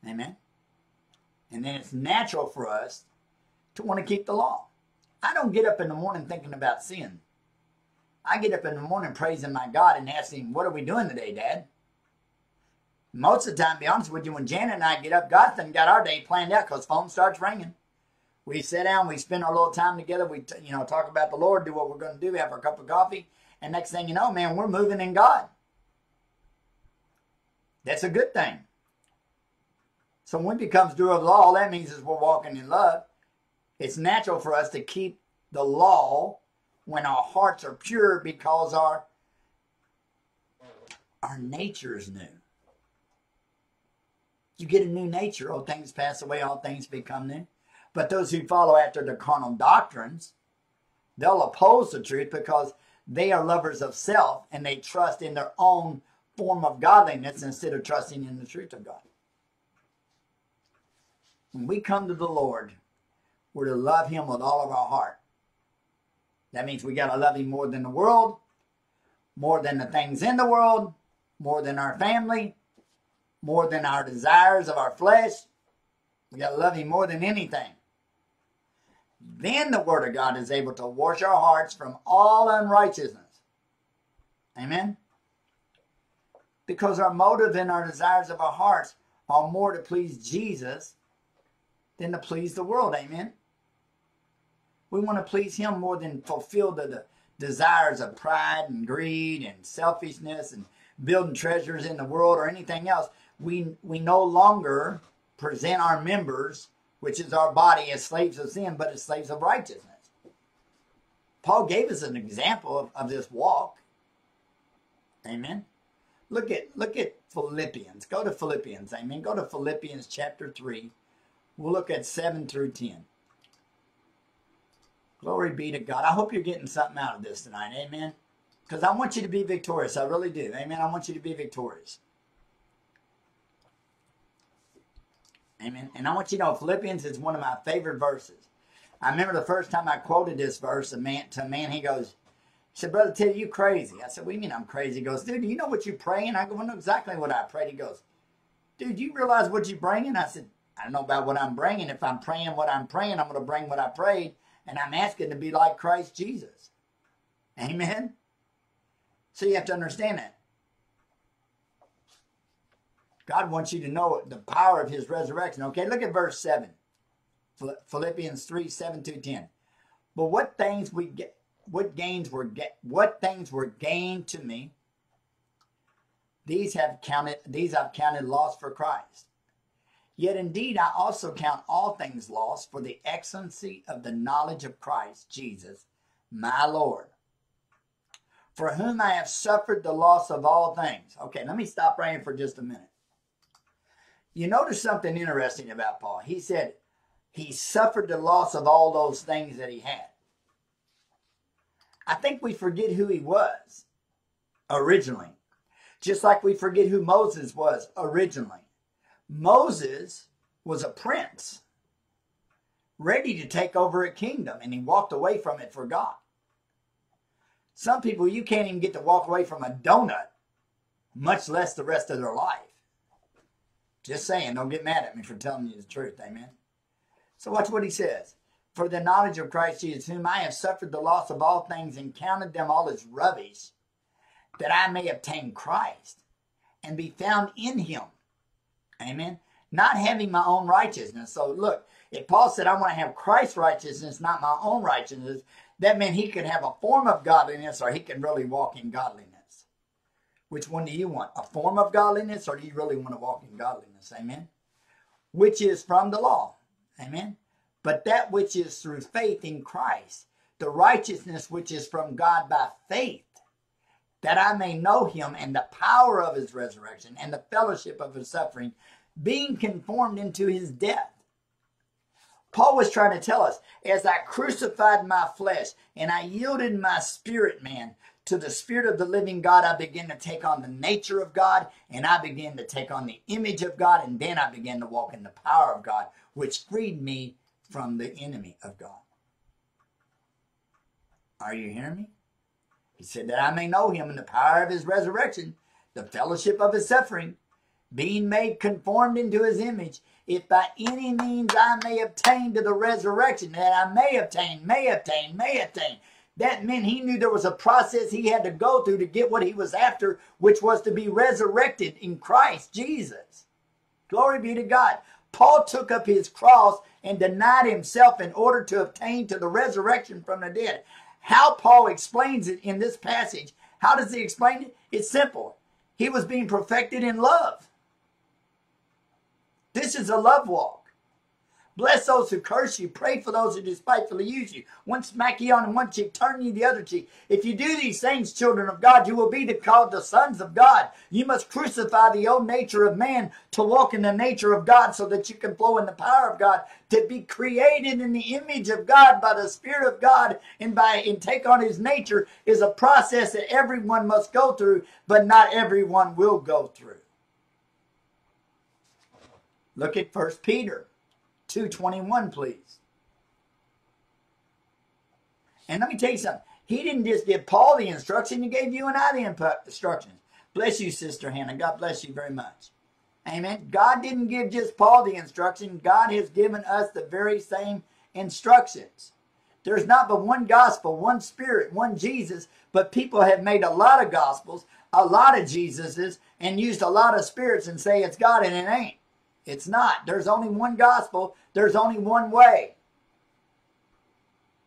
Amen? And then it's natural for us to want to keep the law. I don't get up in the morning thinking about sin. I get up in the morning praising my God and asking, what are we doing today, Dad? Most of the time, to be honest with you, when Janet and I get up, God's done got our day planned out because phone starts ringing. We sit down, we spend our little time together, we talk about the Lord, do what we're going to do, have our cup of coffee, And next thing you know, man, we're moving in God. That's a good thing. So when it becomes doer of the law, all that means is we're walking in love. It's natural for us to keep the law when our hearts are pure, because our nature is new. You get a new nature. All things pass away, all things become new. But those who follow after the carnal doctrines, they'll oppose the truth because they are lovers of self and they trust in their own form of godliness instead of trusting in the truth of God. When we come to the Lord, we're to love Him with all of our heart. That means we got to love Him more than the world, more than the things in the world, more than our family, more than our desires of our flesh. We got to love Him more than anything. Then the Word of God is able to wash our hearts from all unrighteousness. Amen? Because our motive and our desires of our hearts are more to please Jesus than to please the world. Amen? We want to please Him more than fulfill the desires of pride and greed and selfishness and building treasures in the world or anything else. We no longer present our members, which is our body, as slaves of sin, but as slaves of righteousness. Paul gave us an example of this walk. Amen. Look at Philippians. Go to Philippians. Amen. Go to Philippians chapter 3. We'll look at 7 through 10. Glory be to God. I hope you're getting something out of this tonight. Amen. Because I want you to be victorious. I really do. Amen. I want you to be victorious. Amen. And I want you to know, Philippians is one of my favorite verses. I remember the first time I quoted this verse to a man, he goes, he said, "Brother Teddy, you crazy." I said, "What do you mean I'm crazy?" He goes, "Dude, do you know what you're praying?" I go, "I know exactly what I prayed." He goes, "Dude, you realize what you're bringing?" I said, "I don't know about what I'm bringing. If I'm praying what I'm praying, I'm going to bring what I prayed, and I'm asking to be like Christ Jesus." Amen? So you have to understand that. God wants you to know the power of His resurrection. Okay, look at verse 7. Philippians 3, 7 to 10. "But what things were gained to me, these I've counted loss for Christ. Yet indeed I also count all things lost for the excellency of the knowledge of Christ Jesus, my Lord, for whom I have suffered the loss of all things." Okay, let me stop right here for just a minute. You notice something interesting about Paul. He said he suffered the loss of all those things that he had. I think we forget who he was originally, just like we forget who Moses was originally. Moses was a prince, ready to take over a kingdom, and he walked away from it for God. Some people, you can't even get to walk away from a donut, much less the rest of their life. Just saying, don't get mad at me for telling you the truth, amen? So watch what he says. "For the knowledge of Christ Jesus, whom I have suffered the loss of all things and counted them all as rubbish, that I may obtain Christ and be found in Him." Amen? Not having my own righteousness. So look, if Paul said, "I want to have Christ's righteousness, not my own righteousness," that meant he could have a form of godliness or he could really walk in godliness. Which one do you want? A form of godliness, or do you really want to walk in godliness? Amen? "Which is from the law." Amen? "But that which is through faith in Christ, the righteousness which is from God by faith, that I may know Him and the power of His resurrection and the fellowship of His suffering, being conformed into His death." Paul was trying to tell us, as I crucified my flesh and I yielded my spirit man to the Spirit of the living God, I began to take on the nature of God, and I began to take on the image of God, and then I began to walk in the power of God, which freed me from the enemy of God. Are you hearing me? He said, "That I may know Him in the power of His resurrection, the fellowship of His suffering, being made conformed into His image, if by any means I may obtain to the resurrection," that I may obtain. That meant he knew there was a process he had to go through to get what he was after, which was to be resurrected in Christ Jesus. Glory be to God. Paul took up his cross and denied himself in order to obtain to the resurrection from the dead. how Paul explains it in this passage. How does he explain it? It's simple. He was being perfected in love. This is a love walk. Bless those who curse you. Pray for those who despitefully use you. One smack you on one cheek, turn you the other cheek. If you do these things, children of God, you will be called the sons of God. You must crucify the old nature of man to walk in the nature of God, so that you can flow in the power of God, to be created in the image of God by the Spirit of God, and take on His nature is a process that everyone must go through, but not everyone will go through. Look at 1 Peter 2:21, please. And let me tell you something. He didn't just give Paul the instruction. He gave you and I the instructions. Bless you, Sister Hannah. God bless you very much. Amen. God didn't give just Paul the instruction. God has given us the very same instructions. There's not but one gospel, one Spirit, one Jesus, but people have made a lot of gospels, a lot of Jesuses, and used a lot of spirits and say it's God, and it ain't. It's not. There's only one gospel. There's only one way.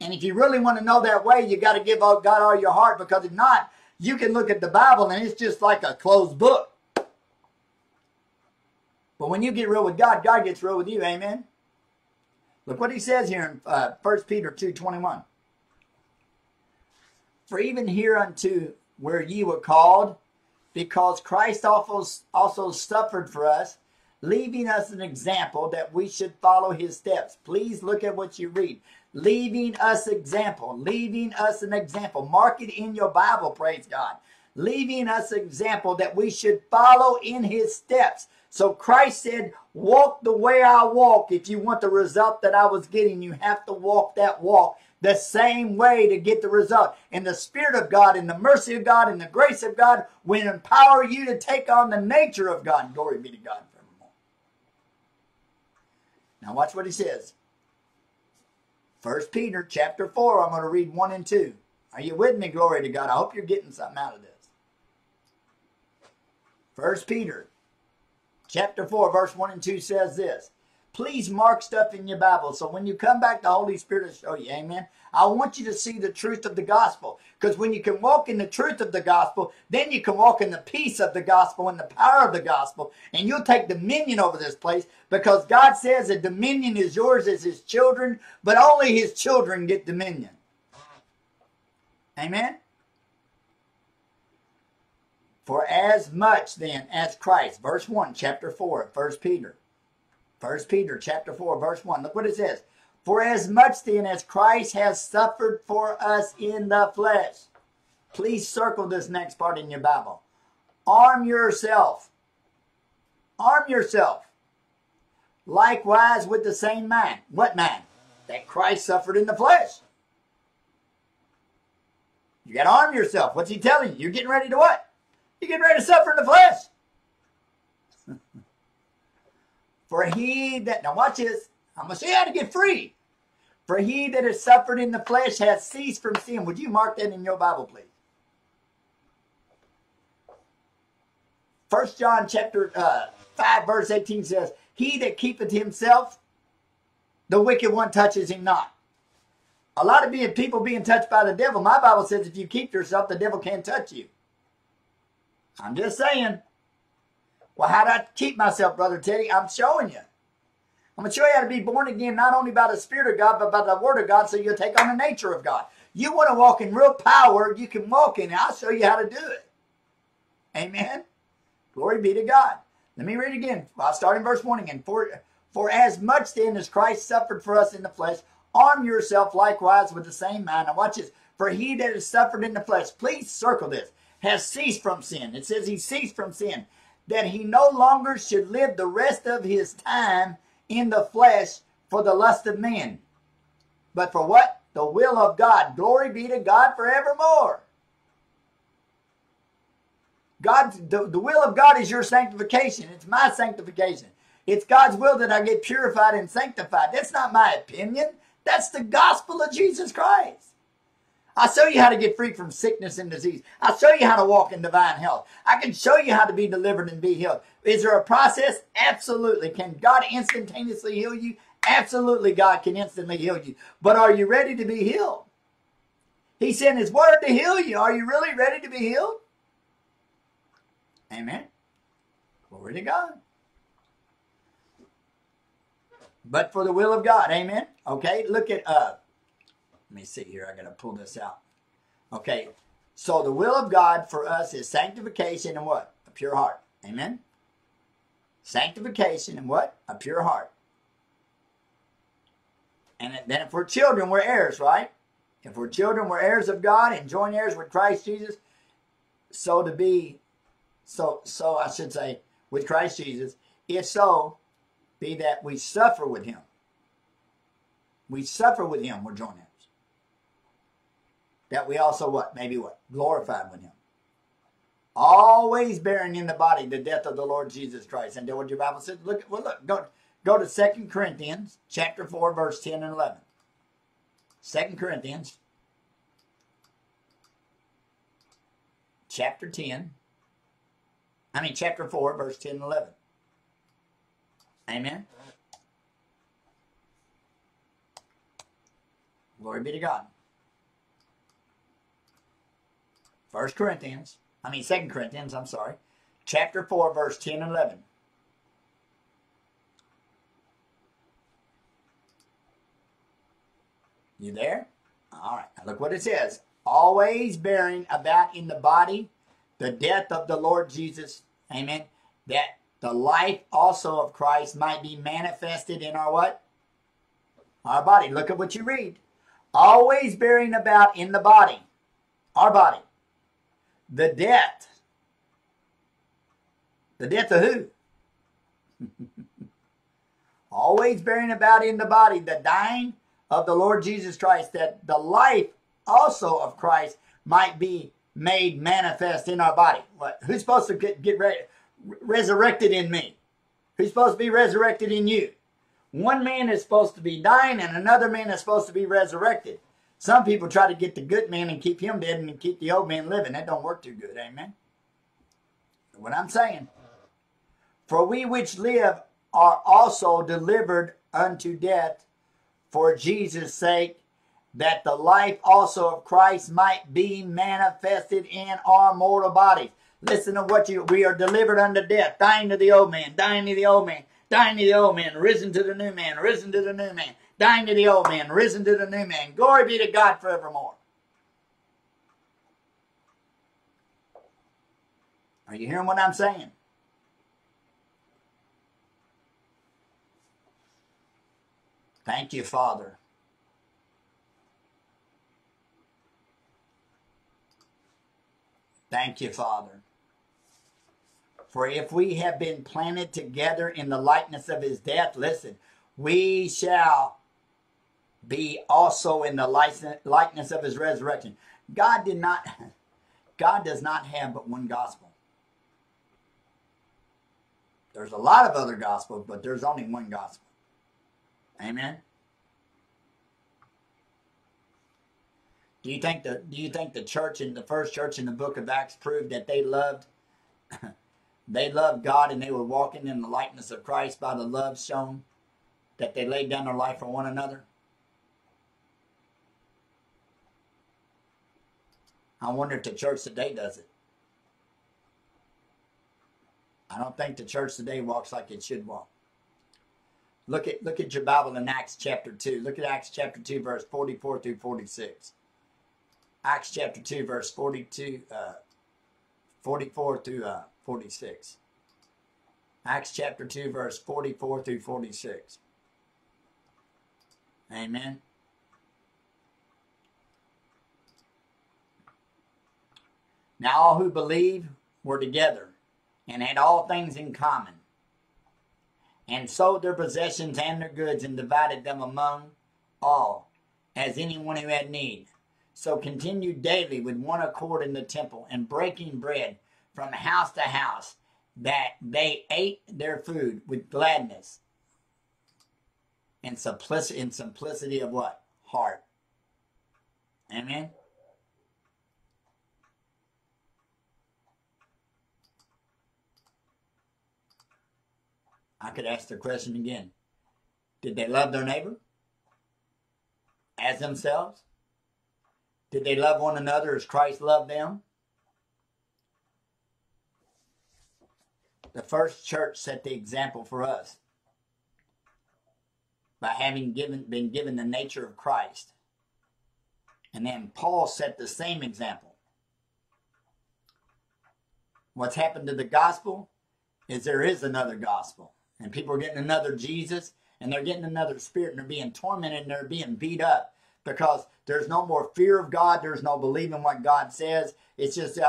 And if you really want to know that way, you got to give God all your heart, because if not, you can look at the Bible and it's just like a closed book. But when you get real with God, God gets real with you. Amen? Look what he says here in 1 Peter 2:21. For even hereunto where ye were called, because Christ also suffered for us, leaving us an example that we should follow his steps. Please look at what you read. Leaving us example. Leaving us an example. Mark it in your Bible, praise God. Leaving us example that we should follow in his steps. So Christ said, walk the way I walk. If you want the result that I was getting, you have to walk that walk the same way to get the result. And the Spirit of God and the mercy of God and the grace of God will empower you to take on the nature of God. Glory be to God. Now watch what he says. 1 Peter chapter 4, I'm going to read 1 and 2. Are you with me? Glory to God. I hope you're getting something out of this. 1 Peter chapter 4, verse 1 and 2 says this. Please mark stuff in your Bible, so when you come back, the Holy Spirit will show you. Amen. I want you to see the truth of the gospel, because when you can walk in the truth of the gospel, then you can walk in the peace of the gospel and the power of the gospel, and you'll take dominion over this place, because God says that dominion is yours as his children, but only his children get dominion. Amen. For as much then as Christ, verse 1, chapter 4 of 1 Peter. 1 Peter chapter 4, verse 1. Look what it says. For as much then as Christ has suffered for us in the flesh. Please circle this next part in your Bible. Arm yourself. Arm yourself. Likewise with the same mind. What mind? That Christ suffered in the flesh. You got to arm yourself. What's he telling you? You're getting ready to what? You're getting ready to suffer in the flesh. For he that, now watch this, I'm going to show you how to get free. For he that has suffered in the flesh has ceased from sin. Would you mark that in your Bible, please? 1 John chapter 5, verse 18 says, he that keepeth himself, the wicked one touches him not. A lot of people being touched by the devil. My Bible says if you keep yourself, the devil can't touch you. I'm just saying. Well, how do I keep myself, Brother Teddy? I'm showing you. I'm going to show you how to be born again, not only by the Spirit of God, but by the Word of God, so you'll take on the nature of God. You want to walk in real power, you can walk in it. I'll show you how to do it. Amen? Glory be to God. Let me read it again. I'll start in verse 1 again. For as much then as Christ suffered for us in the flesh, arm yourself likewise with the same mind. Now watch this. For he that has suffered in the flesh, please circle this, has ceased from sin. It says he ceased from sin, that he no longer should live the rest of his time in the flesh for the lust of men. But for what? The will of God. Glory be to God forevermore. God, the will of God is your sanctification. It's my sanctification. It's God's will that I get purified and sanctified. That's not my opinion. That's the gospel of Jesus Christ. I'll show you how to get free from sickness and disease. I'll show you how to walk in divine health. I can show you how to be delivered and be healed. Is there a process? Absolutely. Can God instantaneously heal you? Absolutely, God can instantly heal you. But are you ready to be healed? He sent his word to heal you. Are you really ready to be healed? Amen. Glory to God. But for the will of God. Amen. Okay, look at, let me see here. I got to pull this out. Okay, so the will of God for us is sanctification and what? A pure heart. Amen. Sanctification and what? A pure heart. And then if we're children, we're heirs, right? If we're children, we're heirs of God and joint heirs with Christ Jesus. So to be, so I should say, with Christ Jesus, if so, be that we suffer with him. We suffer with him, we're joint heirs. That we also what? Maybe what? Glorified with him. Always bearing in the body the death of the Lord Jesus Christ. And then what your Bible says, look, well, look, go to 2 Corinthians chapter 4, verse 10 and 11. 2 Corinthians chapter 10. I mean chapter 4, verse 10 and 11. Amen. Glory be to God. 2 Corinthians, I'm sorry. Chapter 4, verse 10 and 11. You there? All right. Now look what it says. Always bearing about in the body the death of the Lord Jesus. Amen. That the life also of Christ might be manifested in our what? Our body. Look at what you read. Always bearing about in the body. Our body. The death. The death of who? Always bearing about in the body the dying of the Lord Jesus Christ, that the life also of Christ might be made manifest in our body. What? Who's supposed to get resurrected in me? Who's supposed to be resurrected in you? One man is supposed to be dying and another man is supposed to be resurrected. Some people try to get the good man and keep him dead and keep the old man living. That don't work too good, amen? What I'm saying. For we which live are also delivered unto death for Jesus' sake, that the life also of Christ might be manifested in our mortal bodies. Listen to what we are delivered unto death, dying to the old man, dying to the old man, dying to the old man, risen to the new man, risen to the new man, dying to the old man, risen to the new man. Glory be to God forevermore. Are you hearing what I'm saying? Thank you, Father. Thank you, Father. For if we have been planted together in the likeness of his death, listen, we shall be also in the likeness of his resurrection. God does not have but one gospel. There's a lot of other gospels, but there's only one gospel. Amen. Do you think the church in the first church in the book of Acts proved that they loved God and they were walking in the likeness of Christ by the love shown, that they laid down their life for one another? I wonder if the church today does it. I don't think the church today walks like it should walk. Look at your Bible in Acts chapter 2. Look at Acts chapter 2, verse 44 through 46. Acts chapter 2, verse 44 through 46. Acts chapter 2, verse 44 through 46. Amen. Now all who believed were together and had all things in common, and sold their possessions and their goods, and divided them among all, as anyone who had need. So continued daily with one accord in the temple, and breaking bread from house to house, that they ate their food with gladness and simplicity of what? Heart. Amen? I could ask the question again. Did they love their neighbor as themselves? Did they love one another as Christ loved them? The first church set the example for us by having been given the nature of Christ. And then Paul set the same example. What's happened to the gospel is there is another gospel. And people are getting another Jesus, and they're getting another spirit, and they're being tormented, and they're being beat up because there's no more fear of God. There's no believing what God says. It's just, if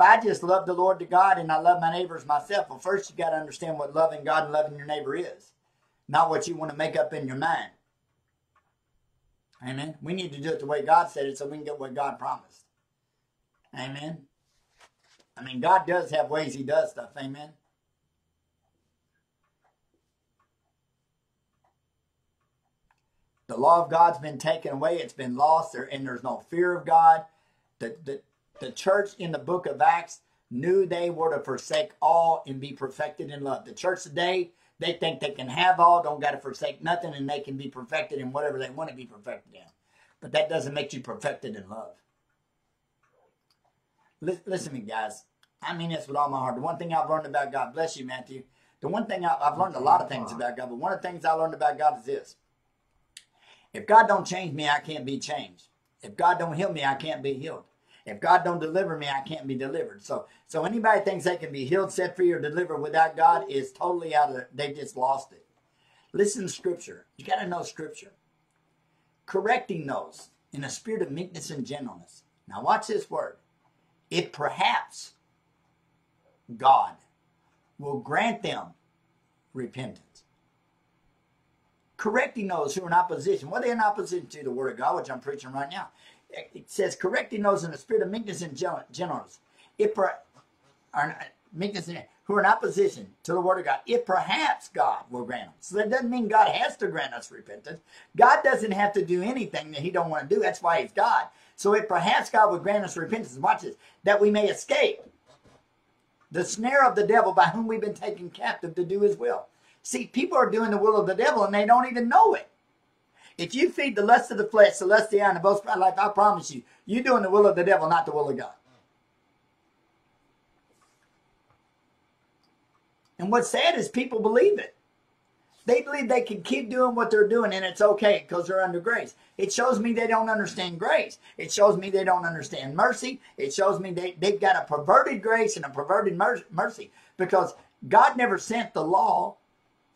I just love the Lord to God and I love my neighbors myself, well, first you got to understand what loving God and loving your neighbor is, not what you want to make up in your mind. Amen. We need to do it the way God said it so we can get what God promised. Amen. I mean, God does have ways he does stuff. Amen. The law of God's been taken away. It's been lost, and there's no fear of God. The church in the book of Acts knew they were to forsake all and be perfected in love. The church today, they think they can have all, don't got to forsake nothing, and they can be perfected in whatever they want to be perfected in. But that doesn't make you perfected in love. Listen to me, guys. I mean this with all my heart. The one thing I've learned about God, bless you, Matthew. The one thing I've learned a lot of things about God, but one of the things I learned about God is this. If God don't change me, I can't be changed. If God don't heal me, I can't be healed. If God don't deliver me, I can't be delivered. So anybody thinks they can be healed, set free, or delivered without God is totally out of it. They just lost it. Listen to Scripture. You got to know Scripture. Correcting those in a spirit of meekness and gentleness. Now watch this word. If perhaps God will grant them repentance. Correcting those who are in opposition. Well, they're in opposition to the Word of God, which I'm preaching right now. It says, correcting those in the spirit of meekness and gentleness, who are in opposition to the Word of God, if perhaps God will grant them. So that doesn't mean God has to grant us repentance. God doesn't have to do anything that he don't want to do. That's why he's God. So if perhaps God will grant us repentance, watch this, that we may escape the snare of the devil by whom we've been taken captive to do his will. See, people are doing the will of the devil and they don't even know it. If you feed the lust of the flesh, the lust of the eye, and the boast of life, I promise you, you're doing the will of the devil, not the will of God. And what's sad is people believe it. They believe they can keep doing what they're doing and it's okay because they're under grace. It shows me they don't understand grace. It shows me they don't understand mercy. It shows me they've got a perverted grace and a perverted mercy because God never sent the law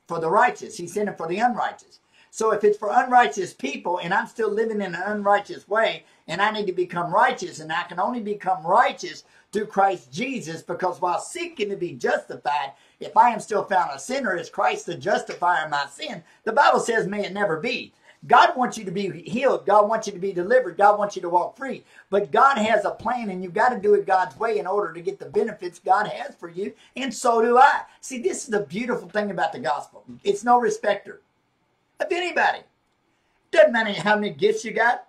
for the righteous. He sent it for the unrighteous. So if it's for unrighteous people and I'm still living in an unrighteous way and I need to become righteous, and I can only become righteous through Christ Jesus, because while seeking to be justified, if I am still found a sinner, is Christ the justifier of my sin? The Bible says, may it never be. God wants you to be healed. God wants you to be delivered. God wants you to walk free. But God has a plan, and you've got to do it God's way in order to get the benefits God has for you, and so do I. See, this is the beautiful thing about the gospel. It's no respecter of anybody. Doesn't matter how many gifts you got.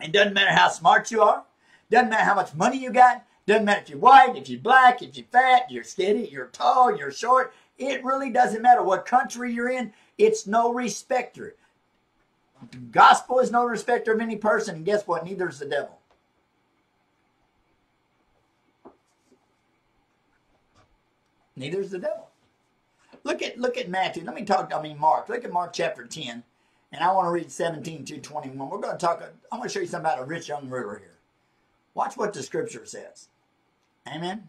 It doesn't matter how smart you are. Doesn't matter how much money you got. Doesn't matter if you're white, if you're black, if you're fat, you're skinny, you're tall, you're short. It really doesn't matter what country you're in. It's no respecter. The gospel is no respecter of any person. And guess what? Neither is the devil. Neither is the devil. Look at Matthew. Let me talk, I mean Mark. Look at Mark chapter 10. And I want to read 17 through 21. We're going to talk, I'm going to show you something about a rich young ruler here. Watch what the Scripture says. Amen.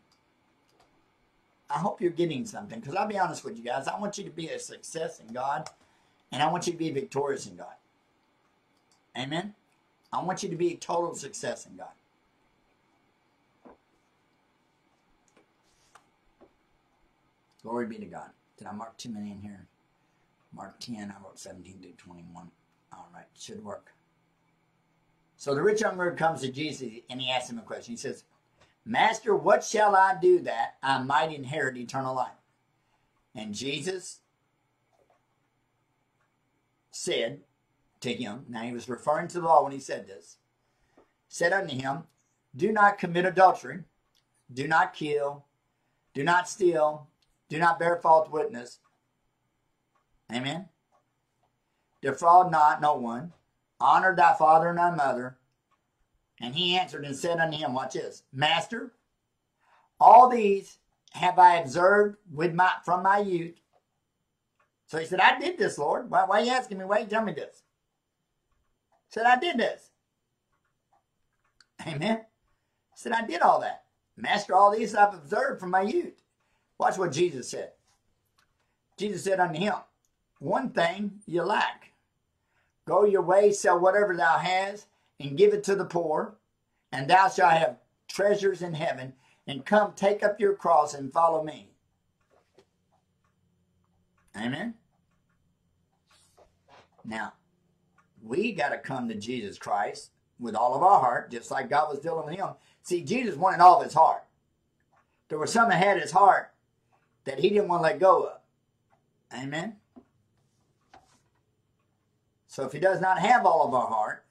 I hope you're getting something, because I'll be honest with you guys. I want you to be a success in God, and I want you to be victorious in God. Amen. I want you to be a total success in God. Glory be to God. Did I mark too many in here? Mark 10, I wrote 17 through 21. All right, should work. So the rich young ruler comes to Jesus and he asks him a question. He says, Master, what shall I do that I might inherit eternal life? And Jesus said to him, now he was referring to the law when he said this, said unto him, do not commit adultery, do not kill, do not steal, do not bear false witness. Amen. Defraud not, no one. Honor thy father and thy mother. And he answered and said unto him, watch this, Master, all these have I observed with from my youth. So he said, I did this, Lord. Why are you asking me? Why are you telling me this? He said, I did this. Amen. He said, I did all that. Master, all these I've observed from my youth. Watch what Jesus said. Jesus said unto him, one thing you lack. Go your way, sell whatever thou hast, and give it to the poor, and thou shalt have treasures in heaven, and come take up your cross and follow me. Amen? Now, we got to come to Jesus Christ with all of our heart, just like God was dealing with him. See, Jesus wanted all of his heart. There was something that had his heart that he didn't want to let go of. Amen? So if he does not have all of our heart,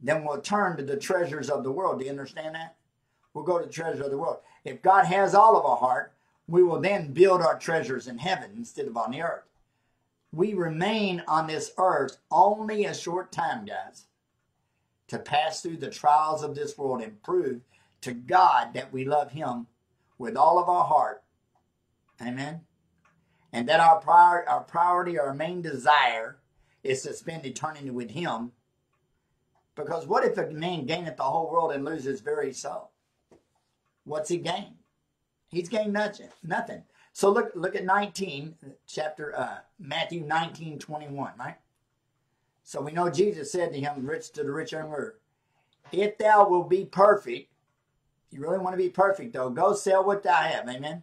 then we'll turn to the treasures of the world. Do you understand that? We'll go to the treasures of the world. If God has all of our heart, we will then build our treasures in heaven instead of on the earth. We remain on this earth only a short time, guys, to pass through the trials of this world and prove to God that we love him with all of our heart. Amen? And that our priority, our main desire is to spend eternity with him. Because what if a man gaineth the whole world and loses his very soul? What's he gained? He's gained nothing. So look at Matthew 19:21, right? So we know Jesus said to him, to the rich young ruler, if thou wilt be perfect, you really want to be perfect though, go sell what thou hast, amen?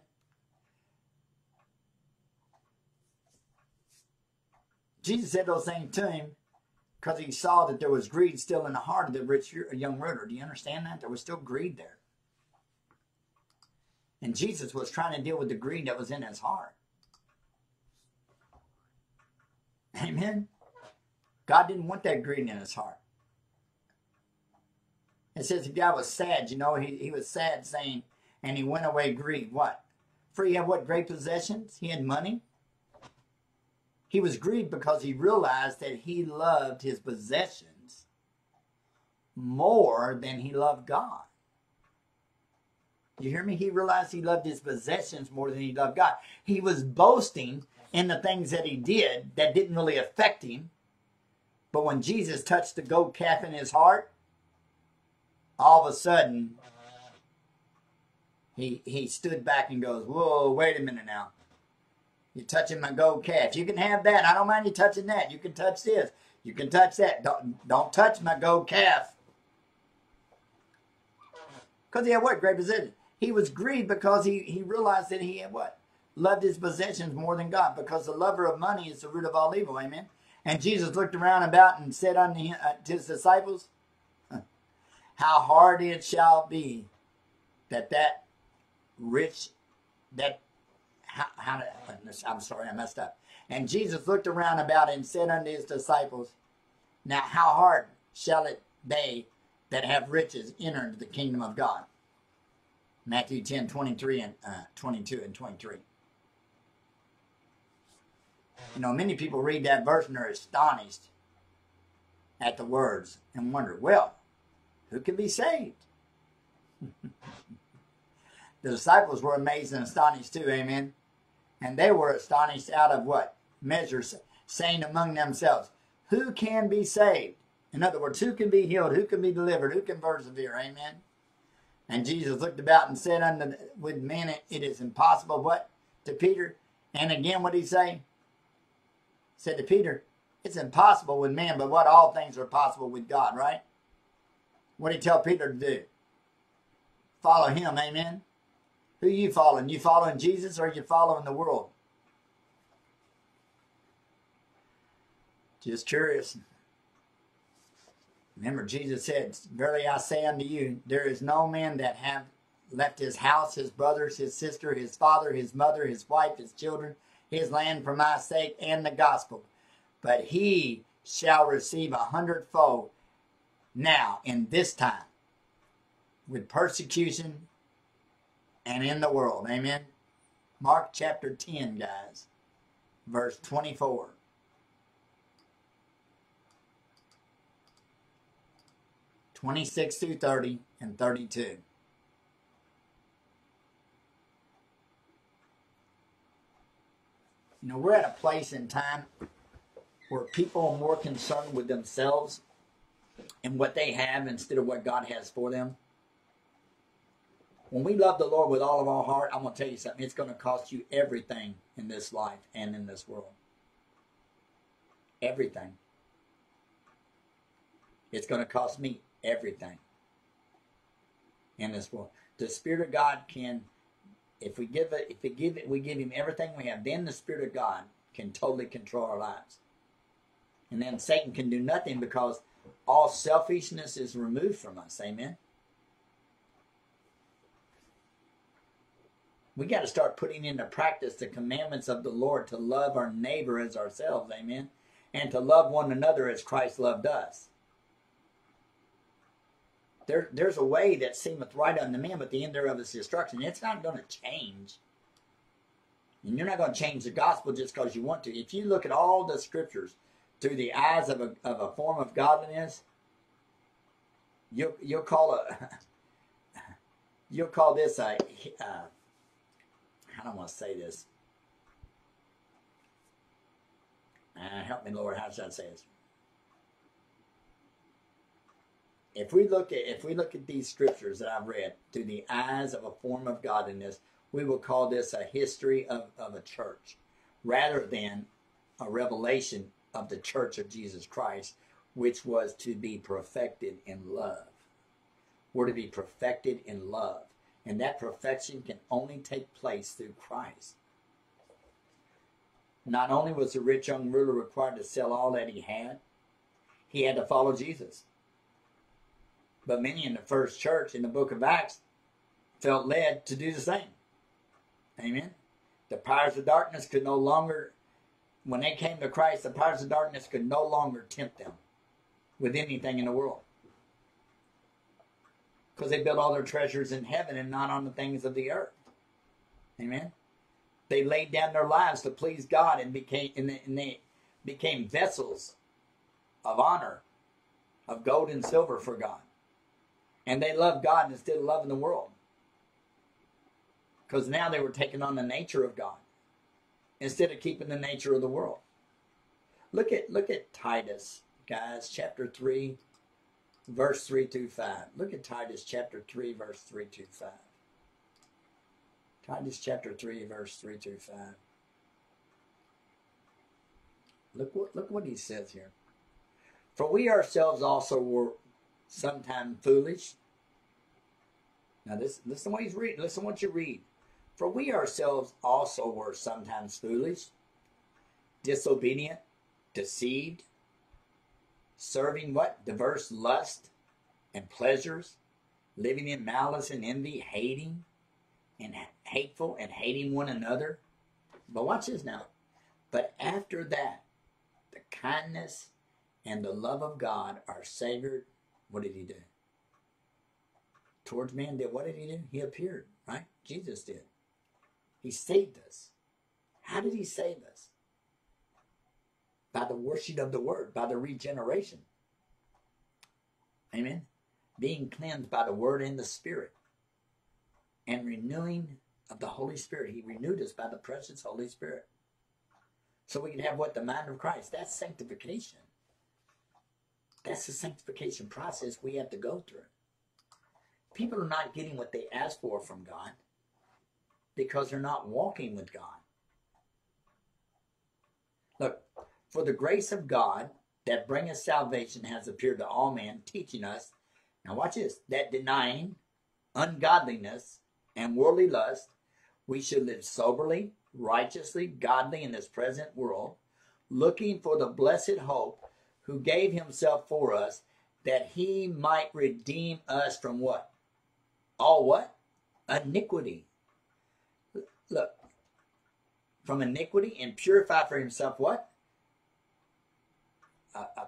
Jesus said those things to him because he saw that there was greed still in the heart of the rich young ruler. Do you understand that? There was still greed there. And Jesus was trying to deal with the greed that was in his heart. Amen? God didn't want that greed in his heart. It says the guy was sad, you know, he was sad saying, and he went away grieved. What? For he had what? Great possessions? He had money? He was grieved because he realized that he loved his possessions more than he loved God. You hear me? He realized he loved his possessions more than he loved God. He was boasting in the things that he did that didn't really affect him. But when Jesus touched the gold calf in his heart, all of a sudden, he stood back and goes, whoa, wait a minute now. You're touching my gold calf. You can have that. I don't mind you touching that. You can touch this. You can touch that. Don't touch my gold calf. Because he had what? Great possessions. He was grieved because he realized that he had what? Loved his possessions more than God. Because the lover of money is the root of all evil. Amen? And Jesus looked around about and said unto his disciples, how hard it shall be And Jesus looked around about and said unto his disciples, now how hard shall it they that have riches enter into the kingdom of God? Matthew 10:23 and 22 and 23. You know, many people read that verse and are astonished at the words and wonder, well, who can be saved? The disciples were amazed and astonished too, amen? And they were astonished out of what? Measure, saying among themselves, who can be saved? In other words, who can be healed? Who can be delivered? Who can persevere? Amen? And Jesus looked about and said unto, with men it is impossible, what? To Peter. And again, what did he say? Said to Peter, it's impossible with man, but what? All things are possible with God, right? What did he tell Peter to do? Follow him, amen? Who are you following? You following Jesus or are you following the world? Just curious. Remember, Jesus said, verily I say unto you, there is no man that hath left his house, his brothers, his sister, his father, his mother, his wife, his children, his land for my sake and the gospel. But he shall receive 100-fold now in this time with persecution and in the world. Amen. Mark chapter 10, guys, verse 24. 26 through 30 and 32. You know, we're at a place in time where people are more concerned with themselves and what they have instead of what God has for them. When we love the Lord with all of our heart, I'm going to tell you something. It's going to cost you everything in this life and in this world. Everything. It's going to cost me everything in this world. The Spirit of God can, if we give Him everything we have, then the Spirit of God can totally control our lives. And then Satan can do nothing because all selfishness is removed from us. Amen? We got to start putting into practice the commandments of the Lord to love our neighbor as ourselves. Amen? And to love one another as Christ loved us. There's a way that seemeth right unto man, but the end thereof is destruction. It's not going to change. And you're not going to change the gospel just because you want to. If you look at all the scriptures through the eyes of a form of godliness, you'll call this a I don't want to say this. Help me, Lord. How should I say this? If we look at these scriptures that I've read through the eyes of a form of godliness, we will call this a history of a church rather than a revelation of the church of Jesus Christ, which was to be perfected in love. We're to be perfected in love. And that perfection can only take place through Christ. Not only was the rich young ruler required to sell all that he had to follow Jesus. But many in the first church in the book of Acts felt led to do the same. Amen. The powers of darkness could no longer, when they came to Christ, the powers of darkness could no longer tempt them with anything in the world. Because they built all their treasures in heaven and not on the things of the earth. Amen. They laid down their lives to please God and they became vessels of honor, of gold and silver for God. And they loved God instead of loving the world. Because now they were taking on the nature of God instead of keeping the nature of the world. Look at Titus, guys, chapter 3, verse 3 through 5. Look at Titus chapter 3, verse 3 through 5. Titus chapter 3, verse 3 through 5. Look what he says here. For we ourselves also were sometime foolish. Now listen what he's reading. Listen what you read. For we ourselves also were sometimes foolish, disobedient, deceived, serving what? Diverse lust and pleasures, living in malice and envy, hating and hateful and hating one another. But watch this now. But after that, the kindness and the love of God, our Savior. What did he do? Towards man did. What did he do? He appeared, right? Jesus did. He saved us. How did he save us? By the worship of the word, by the regeneration. Amen. Being cleansed by the word and the spirit. And renewing of the Holy Spirit. He renewed us by the precious Holy Spirit. So we can have what? The mind of Christ. That's sanctification. That's the sanctification process we have to go through. People are not getting what they asked for from God because they're not walking with God. Look, for the grace of God that bringeth salvation has appeared to all men, teaching us, now watch this, that denying ungodliness and worldly lust, we should live soberly, righteously, godly in this present world, looking for the blessed hope who gave himself for us, that he might redeem us from what? All what? Iniquity. Look, from iniquity and purify for himself what? A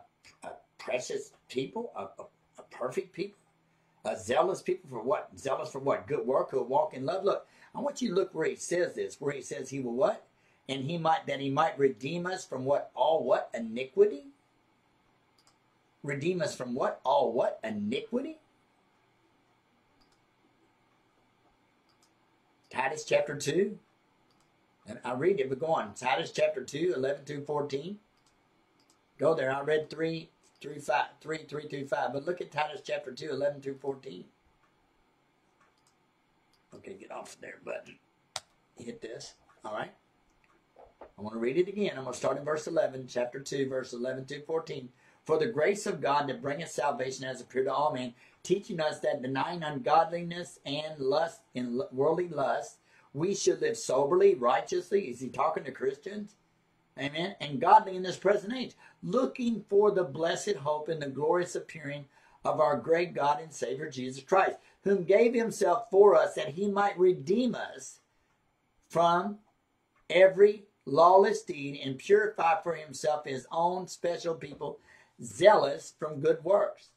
precious people, a perfect people, a zealous people for what? Zealous for what? Good work, who walk in love. Look, I want you to look where he says this, where he says he will what? And he might, that he might redeem us from what? All what? Iniquity. redeem us from what? All what? Iniquity? Titus chapter 2. And I read it, but go on. Titus chapter 2, 11 through 14. Go there. I read 3 through 5, but look at Titus chapter 2, 11 through 14. Okay, get off there, button. Hit this. All right. I want to read it again. I'm going to start in verse 11, chapter 2, verse 11 through 14. For the grace of God that bringeth salvation has appeared to all men, teaching us that denying ungodliness and lust and worldly lust, we should live soberly, righteously. Is he talking to Christians? Amen. And godly in this present age, looking for the blessed hope and the glorious appearing of our great God and Savior Jesus Christ, whom gave himself for us that he might redeem us from every lawless deed and purify for himself his own special people, zealous from good works.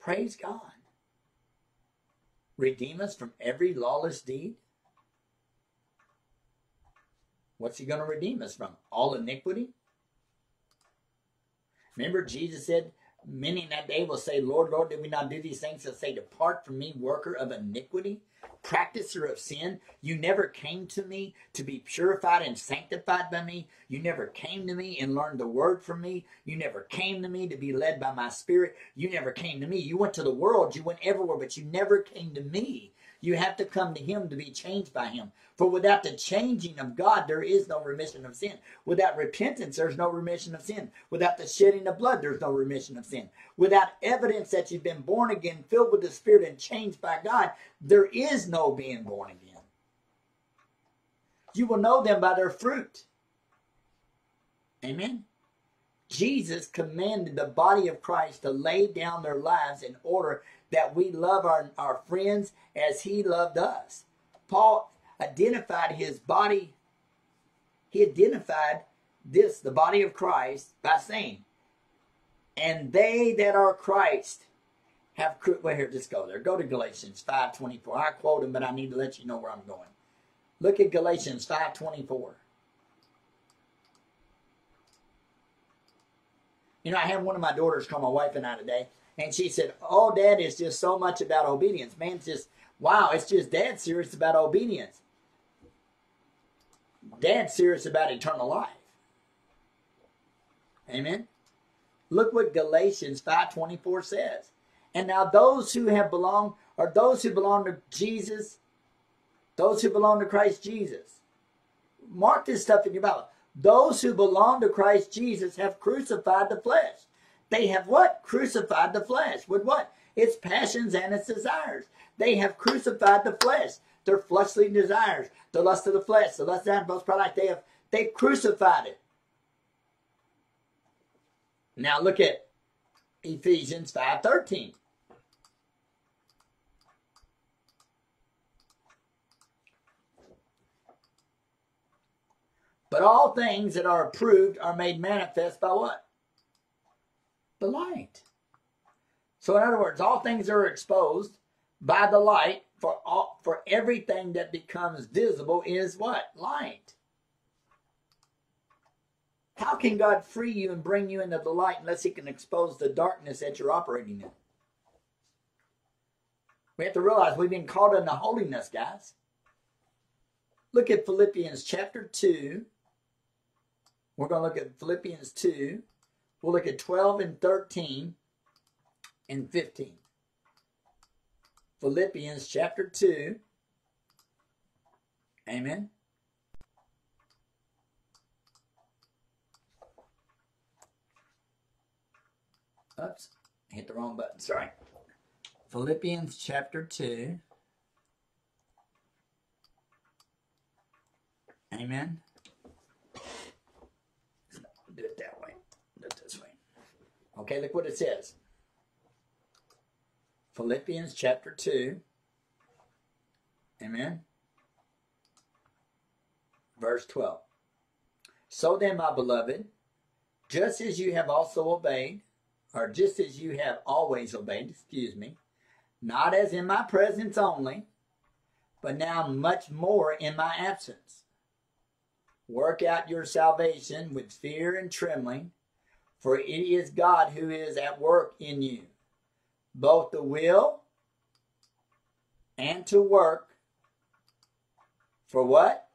Praise God. Redeem us from every lawless deed. What's he going to redeem us from? All iniquity? Remember, Jesus said, many in that day will say, Lord, Lord, did we not do these things? He'll say, depart from me, worker of iniquity, practicer of sin. You never came to me to be purified and sanctified by me. You never came to me and learned the word from me. You never came to me to be led by my spirit. You never came to me. You went to the world. You went everywhere, but you never came to me. You have to come to him to be changed by him. For without the changing of God, there is no remission of sin. Without repentance, there's no remission of sin. Without the shedding of blood, there's no remission of sin. Without evidence that you've been born again, filled with the Spirit and changed by God, there is no being born again. You will know them by their fruit. Amen. Jesus commanded the body of Christ to lay down their lives in order that we love our friends as he loved us. Paul identified his body, he identified this, the body of Christ, by saying, and they that are Christ have, well here, just go there. Go to Galatians 5:24. I quote him, but I need to let you know where I'm going. Look at Galatians 5:24. You know, I had one of my daughters call my wife and I today, and she said, oh, Dad is just so much about obedience. Man, it's just, wow, it's just Dad serious about obedience. Dad's serious about eternal life. Amen? Look what Galatians 5:24 says. And now those who have belonged, or those who belong to Jesus, those who belong to Christ Jesus. Mark this stuff in your Bible. Those who belong to Christ Jesus have crucified the flesh. They have what? Crucified the flesh. With what? Its passions and its desires. They have crucified the flesh. Their fleshly desires. The lust of the flesh. The lust of the animals. They've crucified it. Now look at Ephesians 5:13. But all things that are approved are made manifest by what? The light. So in other words, all things are exposed by the light, for everything that becomes visible is what? Light. How can God free you and bring you into the light unless he can expose the darkness that you're operating in? We have to realize we've been called into holiness, guys. Look at Philippians chapter 2. We're going to look at Philippians 2. We'll look at 12 and 13 and 15. Philippians chapter 2. Amen. Oops, hit the wrong button, sorry. Philippians chapter 2. Amen. Do it that way. Do it this way. Okay, look what it says. Philippians chapter 2. Amen. Verse 12. So then, my beloved, just as you have also obeyed, or just as you have always obeyed, excuse me, not as in my presence only, but now much more in my absence. work out your salvation with fear and trembling, for it is God who is at work in you, both to will and to work. For what?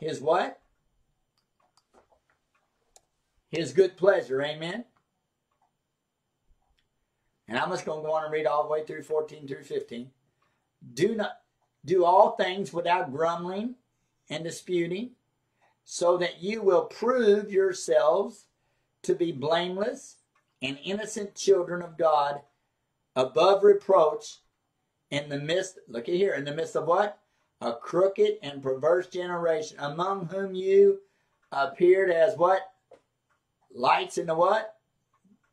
His what? His good pleasure. Amen. And I'm just going to go on and read all the way through 14 through 15. Do all things without grumbling and disputing, so that you will prove yourselves to be blameless and innocent children of God, above reproach, in the midst, look at here, in the midst of what? A crooked and perverse generation, among whom you appeared as what? Lights in the what?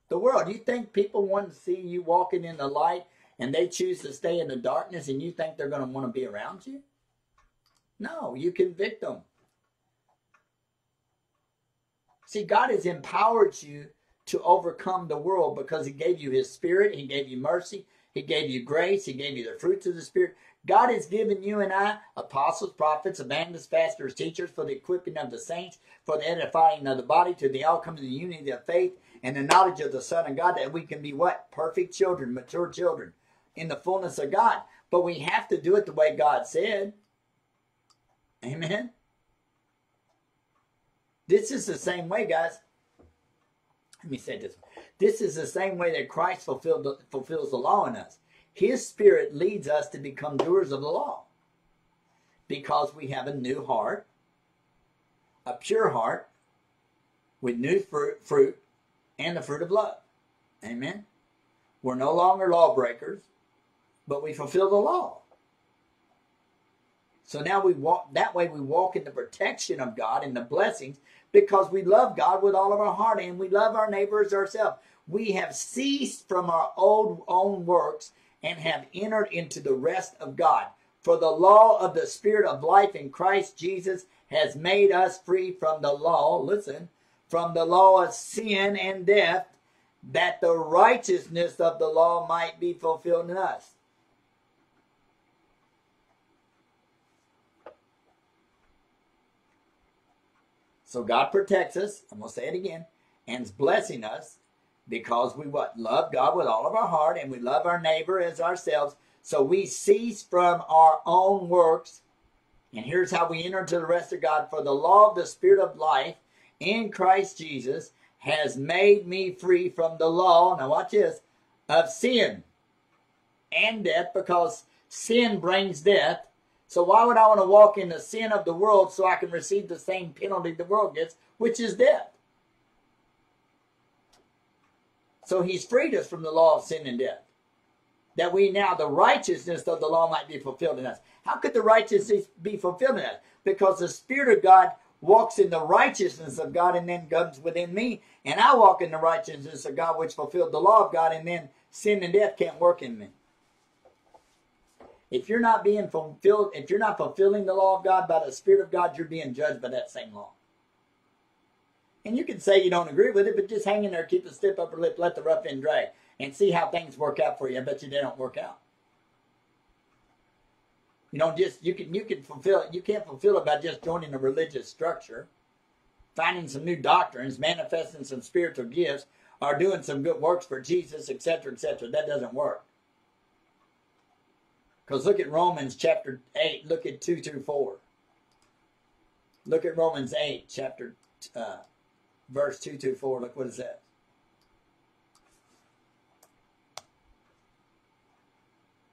The world. You think people want to see you walking in the light and they choose to stay in the darkness, and you think they're going to want to be around you? No, you convict them. See, God has empowered you to overcome the world because He gave you His Spirit. He gave you mercy. He gave you grace. He gave you the fruits of the Spirit. God has given you and I, apostles, prophets, evangelists, pastors, teachers, for the equipping of the saints, for the edifying of the body, to the outcome of the unity of faith and the knowledge of the Son of God, that we can be what? Perfect children, mature children, in the fullness of God. But we have to do it the way God said. Amen? This is the same way, guys. Let me say this. This is the same way that Christ fulfills the law in us. His Spirit leads us to become doers of the law, because we have a new heart, a pure heart, with new fruit and the fruit of love. Amen? We're no longer lawbreakers, but we fulfill the law. So now we walk, that way we walk in the protection of God and the blessings, because we love God with all of our heart and we love our neighbors ourselves. We have ceased from our own works and have entered into the rest of God. For the law of the Spirit of life in Christ Jesus has made us free from the law, listen, from the law of sin and death, that the righteousness of the law might be fulfilled in us. So God protects us, I'm going to say it again, and is blessing us because we what? Love God with all of our heart, and we love our neighbor as ourselves. So we cease from our own works. And here's how we enter into the rest of God. For the law of the Spirit of life in Christ Jesus has made me free from the law, now watch this, of sin and death, because sin brings death. So why would I want to walk in the sin of the world so I can receive the same penalty the world gets, which is death? So He's freed us from the law of sin and death, that we now, the righteousness of the law might be fulfilled in us. How could the righteousness be fulfilled in us? Because the Spirit of God walks in the righteousness of God and then comes within me, and I walk in the righteousness of God which fulfilled the law of God, and then sin and death can't work in me. If you're not being fulfilled, if you're not fulfilling the law of God by the Spirit of God, you're being judged by that same law. And you can say you don't agree with it, but just hang in there, keep the stiff upper lip, let the rough end drag, and see how things work out for you. I bet you they don't work out. You don't just you can fulfill it. You can't fulfill it by just joining a religious structure, finding some new doctrines, manifesting some spiritual gifts, or doing some good works for Jesus, etc., etc. That doesn't work. Because look at Romans chapter 8, look at 2 through 4. Look at Romans 8, chapter, verse 2 through 4. Look what it says.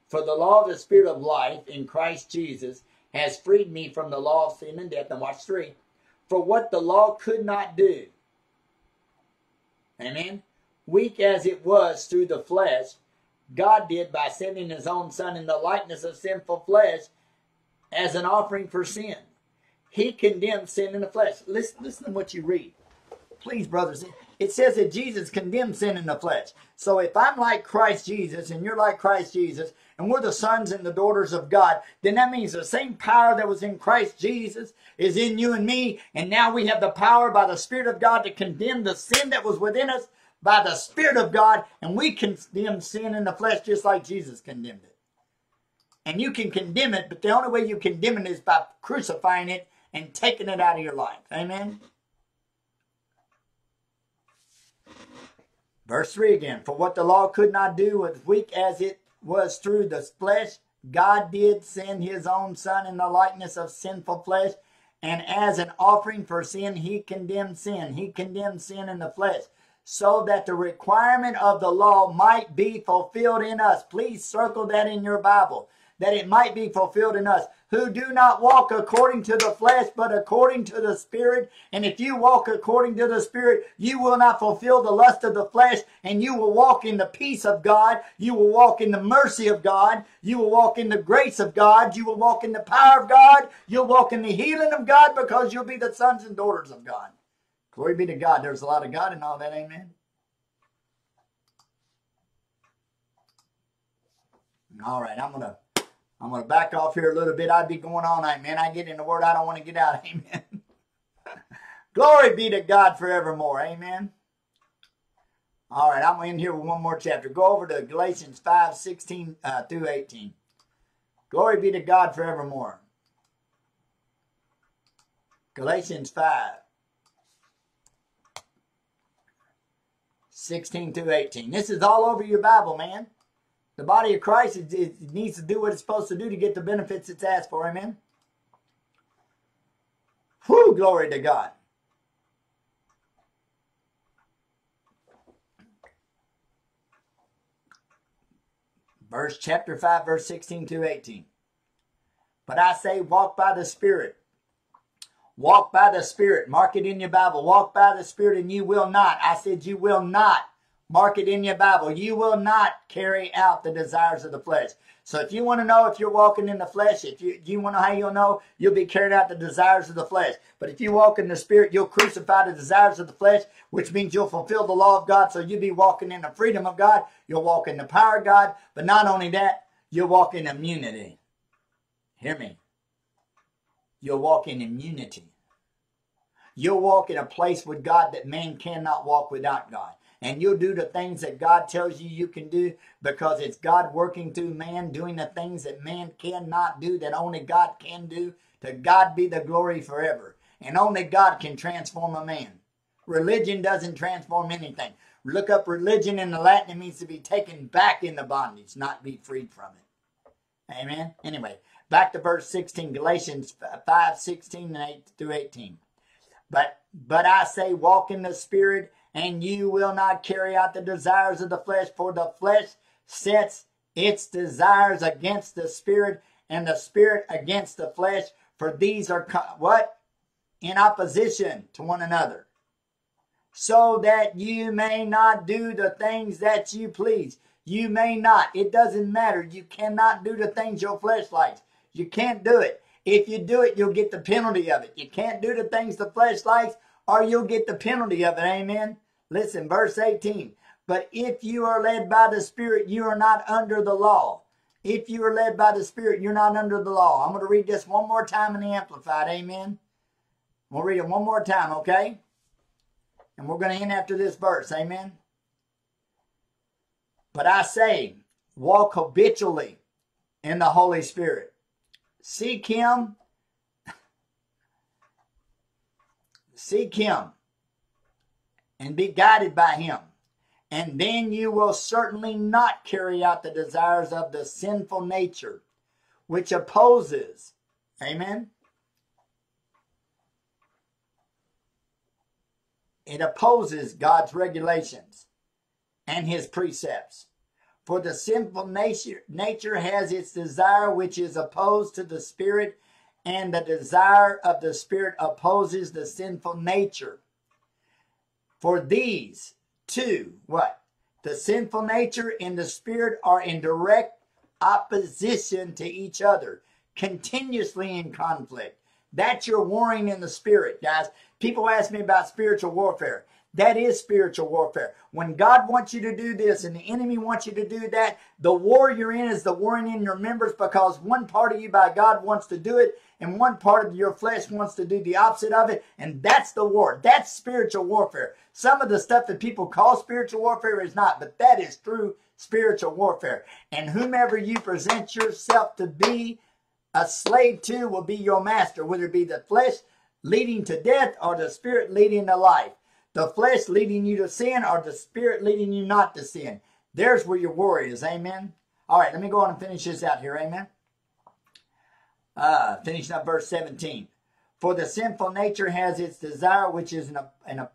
For the law of the Spirit of life in Christ Jesus has freed me from the law of sin and death. And watch 3. For what the law could not do, amen, weak as it was through the flesh, God did by sending His own Son in the likeness of sinful flesh as an offering for sin. He condemned sin in the flesh. Listen to what you read. Please, brothers. It says that Jesus condemned sin in the flesh. So if I'm like Christ Jesus and you're like Christ Jesus and we're the sons and the daughters of God, then that means the same power that was in Christ Jesus is in you and me. And now we have the power by the Spirit of God to condemn the sin that was within us by the Spirit of God, and we condemn sin in the flesh just like Jesus condemned it. And you can condemn it, but the only way you condemn it is by crucifying it and taking it out of your life. Amen? Verse 3 again. For what the law could not do was weak as it was through the flesh. God did send his own Son in the likeness of sinful flesh. And as an offering for sin, he condemned sin. He condemned sin in the flesh, so that the requirement of the law might be fulfilled in us. Please circle that in your Bible, that it might be fulfilled in us, who do not walk according to the flesh, but according to the Spirit. And if you walk according to the Spirit, you will not fulfill the lust of the flesh, and you will walk in the peace of God. You will walk in the mercy of God. You will walk in the grace of God. You will walk in the power of God. You'll walk in the healing of God, because you'll be the sons and daughters of God. Glory be to God. There's a lot of God in all that. Amen. All right, I'm gonna back off here a little bit. I'd be going on, amen. I get in the word I don't want to get out, amen. Glory be to God forevermore, amen. All right, I'm gonna end here with one more chapter. Go over to Galatians 5:16 through 18. Glory be to God forevermore. Galatians 5:16 through 18. This is all over your Bible, man. The body of Christ, it needs to do what it's supposed to do to get the benefits it's asked for. Amen? Whew, glory to God. Chapter 5, verse 16 to 18. But I say, walk by the Spirit. Walk by the Spirit. Mark it in your Bible. Walk by the Spirit and you will not. I said you will not. Mark it in your Bible. You will not carry out the desires of the flesh. So if you want to know if you're walking in the flesh, if you want to know how you'll know, you'll be carrying out the desires of the flesh. But if you walk in the Spirit, you'll crucify the desires of the flesh, which means you'll fulfill the law of God. So you'll be walking in the freedom of God. You'll walk in the power of God. But not only that, you'll walk in immunity. Hear me. You'll walk in immunity. You'll walk in a place with God that man cannot walk without God. And you'll do the things that God tells you you can do, because it's God working through man, doing the things that man cannot do, that only God can do. To God be the glory forever. And only God can transform a man. Religion doesn't transform anything. Look up religion in the Latin. It means to be taken back in the bondage, not be freed from it. Amen? Anyway, back to verse 16, Galatians 5:16 through 18. But I say, walk in the Spirit, and you will not carry out the desires of the flesh, for the flesh sets its desires against the Spirit, and the Spirit against the flesh, for these are, what? In opposition to one another, so that you may not do the things that you please. You may not. It doesn't matter. You cannot do the things your flesh likes. You can't do it. If you do it, you'll get the penalty of it. You can't do the things the flesh likes, or you'll get the penalty of it. Amen? Listen, verse 18. But if you are led by the Spirit, you are not under the law. If you are led by the Spirit, you're not under the law. I'm going to read this one more time in the Amplified. Amen? We'll read it one more time, okay? And we're going to end after this verse. Amen? But I say, walk habitually in the Holy Spirit. Seek Him. Seek Him and be guided by Him, and then you will certainly not carry out the desires of the sinful nature, which opposes, amen? It opposes God's regulations and His precepts. For the sinful nature has its desire which is opposed to the Spirit, and the desire of the Spirit opposes the sinful nature. For these two, what? The sinful nature and the Spirit are in direct opposition to each other, continuously in conflict. That's your warring in the Spirit, guys. People ask me about spiritual warfare. That is spiritual warfare. When God wants you to do this and the enemy wants you to do that, the war you're in is the warring in your members, because one part of you by God wants to do it and one part of your flesh wants to do the opposite of it, and that's the war. That's spiritual warfare. Some of the stuff that people call spiritual warfare is not, but that is true spiritual warfare. And whomever you present yourself to be a slave to will be your master, whether it be the flesh leading to death or the spirit leading to life. The flesh leading you to sin or the spirit leading you not to sin. There's where your war is. Amen. All right, let me go on and finish this out here. Amen. Finishing up verse 17. For the sinful nature has its desire, which is in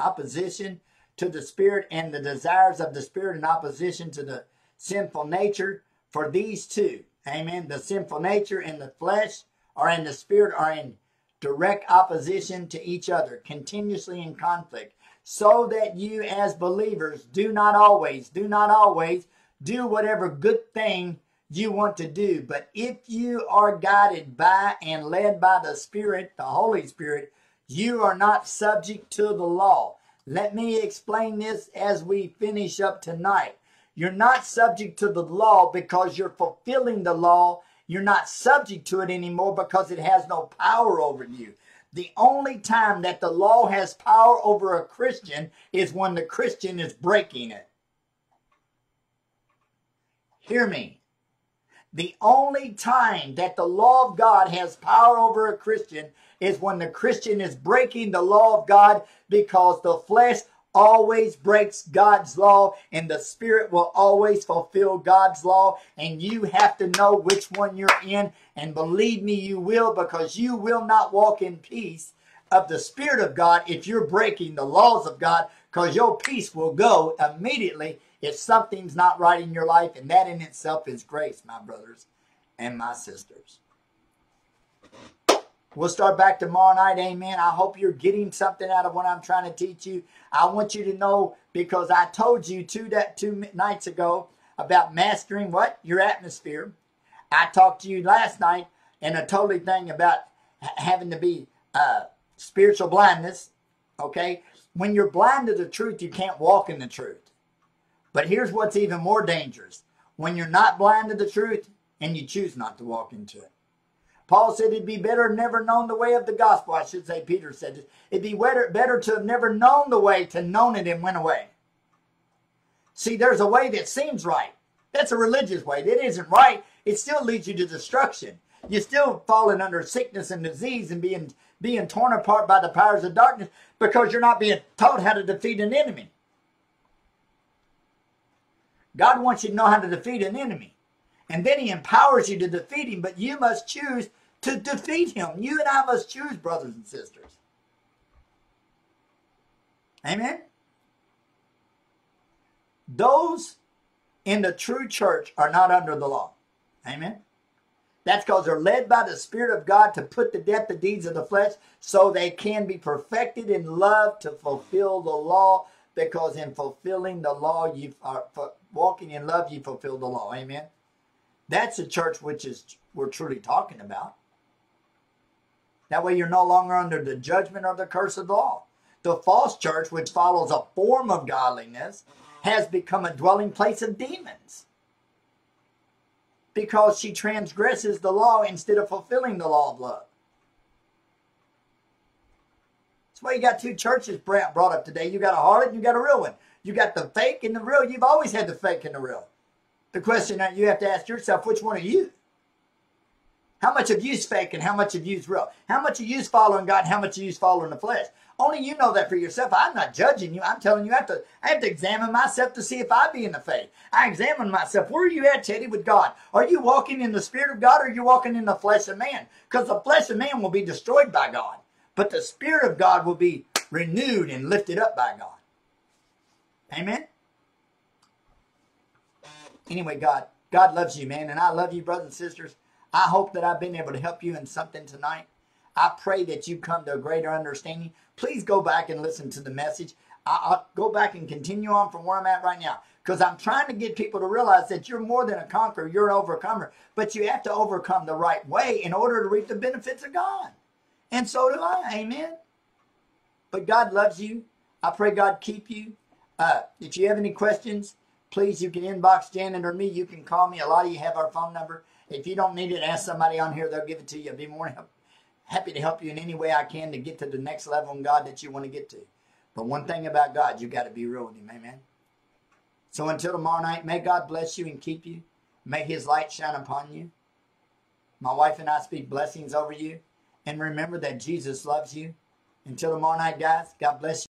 opposition to the spirit, and the desires of the spirit in opposition to the sinful nature. For these two, amen, the sinful nature and the flesh, or in the spirit, are in direct opposition to each other, continuously in conflict, so that you as believers do not always do whatever good thing you want to do. But if you are guided by and led by the Spirit, the Holy Spirit, you are not subject to the law. Let me explain this as we finish up tonight. You're not subject to the law because you're fulfilling the law. You're not subject to it anymore because it has no power over you. The only time that the law has power over a Christian is when the Christian is breaking it. Hear me. The only time that the law of God has power over a Christian is when the Christian is breaking the law of God, because the flesh always breaks God's law, and the Spirit will always fulfill God's law. And you have to know which one you're in, and believe me, you will, because you will not walk in peace of the Spirit of God if you're breaking the laws of God, because your peace will go immediately if something's not right in your life, and that in itself is grace, my brothers and my sisters. We'll start back tomorrow night, amen. I hope you're getting something out of what I'm trying to teach you. I want you to know, because I told you two nights ago about mastering what? Your atmosphere. I talked to you last night in a totally thing about having to be spiritual blindness, okay? When you're blind to the truth, you can't walk in the truth. But here's what's even more dangerous. When you're not blind to the truth and you choose not to walk into it. Paul said it'd be better to have never known the way of the gospel. I should say Peter said this. It'd be better to have never known the way, to known it and went away. See, there's a way that seems right. That's a religious way. That isn't right. It still leads you to destruction. You're still falling under sickness and disease and being torn apart by the powers of darkness, because you're not being taught how to defeat an enemy. God wants you to know how to defeat an enemy. And then he empowers you to defeat him, but you must choose to defeat him. You and I must choose, brothers and sisters. Amen? Those in the true church are not under the law. Amen? That's because they're led by the Spirit of God to put to death the deeds of the flesh, so they can be perfected in love to fulfill the law, because in fulfilling the law, you are walking in love, you fulfill the law. Amen? That's the church which is we're truly talking about. That way you're no longer under the judgment or the curse of the law. The false church, which follows a form of godliness, has become a dwelling place of demons, because she transgresses the law instead of fulfilling the law of love. That's why you got two churches brought up today. You got a harlot and you got a real one. You got the fake and the real. You've always had the fake and the real. The question that you have to ask yourself, which one are you? How much of you is fake and how much of you is real? How much of you is following God and how much of you is following the flesh? Only you know that for yourself. I'm not judging you. I'm telling you, I have to examine myself to see if I be in the faith. I examine myself. Where are you at, Teddy, with God? Are you walking in the Spirit of God, or are you walking in the flesh of man? Because the flesh of man will be destroyed by God, but the Spirit of God will be renewed and lifted up by God. Amen? Anyway, God loves you, man, and I love you, brothers and sisters. I hope that I've been able to help you in something tonight. I pray that you come to a greater understanding. Please go back and listen to the message. I'll go back and continue on from where I'm at right now, because I'm trying to get people to realize that you're more than a conqueror. You're an overcomer, but you have to overcome the right way in order to reap the benefits of God, and so do I, amen? But God loves you. I pray God keep you. If you have any questions, please, you can inbox Janet or me. You can call me. A lot of you have our phone number. If you don't need it, ask somebody on here. They'll give it to you. I'd be more happy to help you in any way I can to get to the next level in God that you want to get to. But one thing about God, you got to be real with Him. Amen. So until tomorrow night, may God bless you and keep you. May His light shine upon you. My wife and I speak blessings over you. And remember that Jesus loves you. Until tomorrow night, guys, God bless you.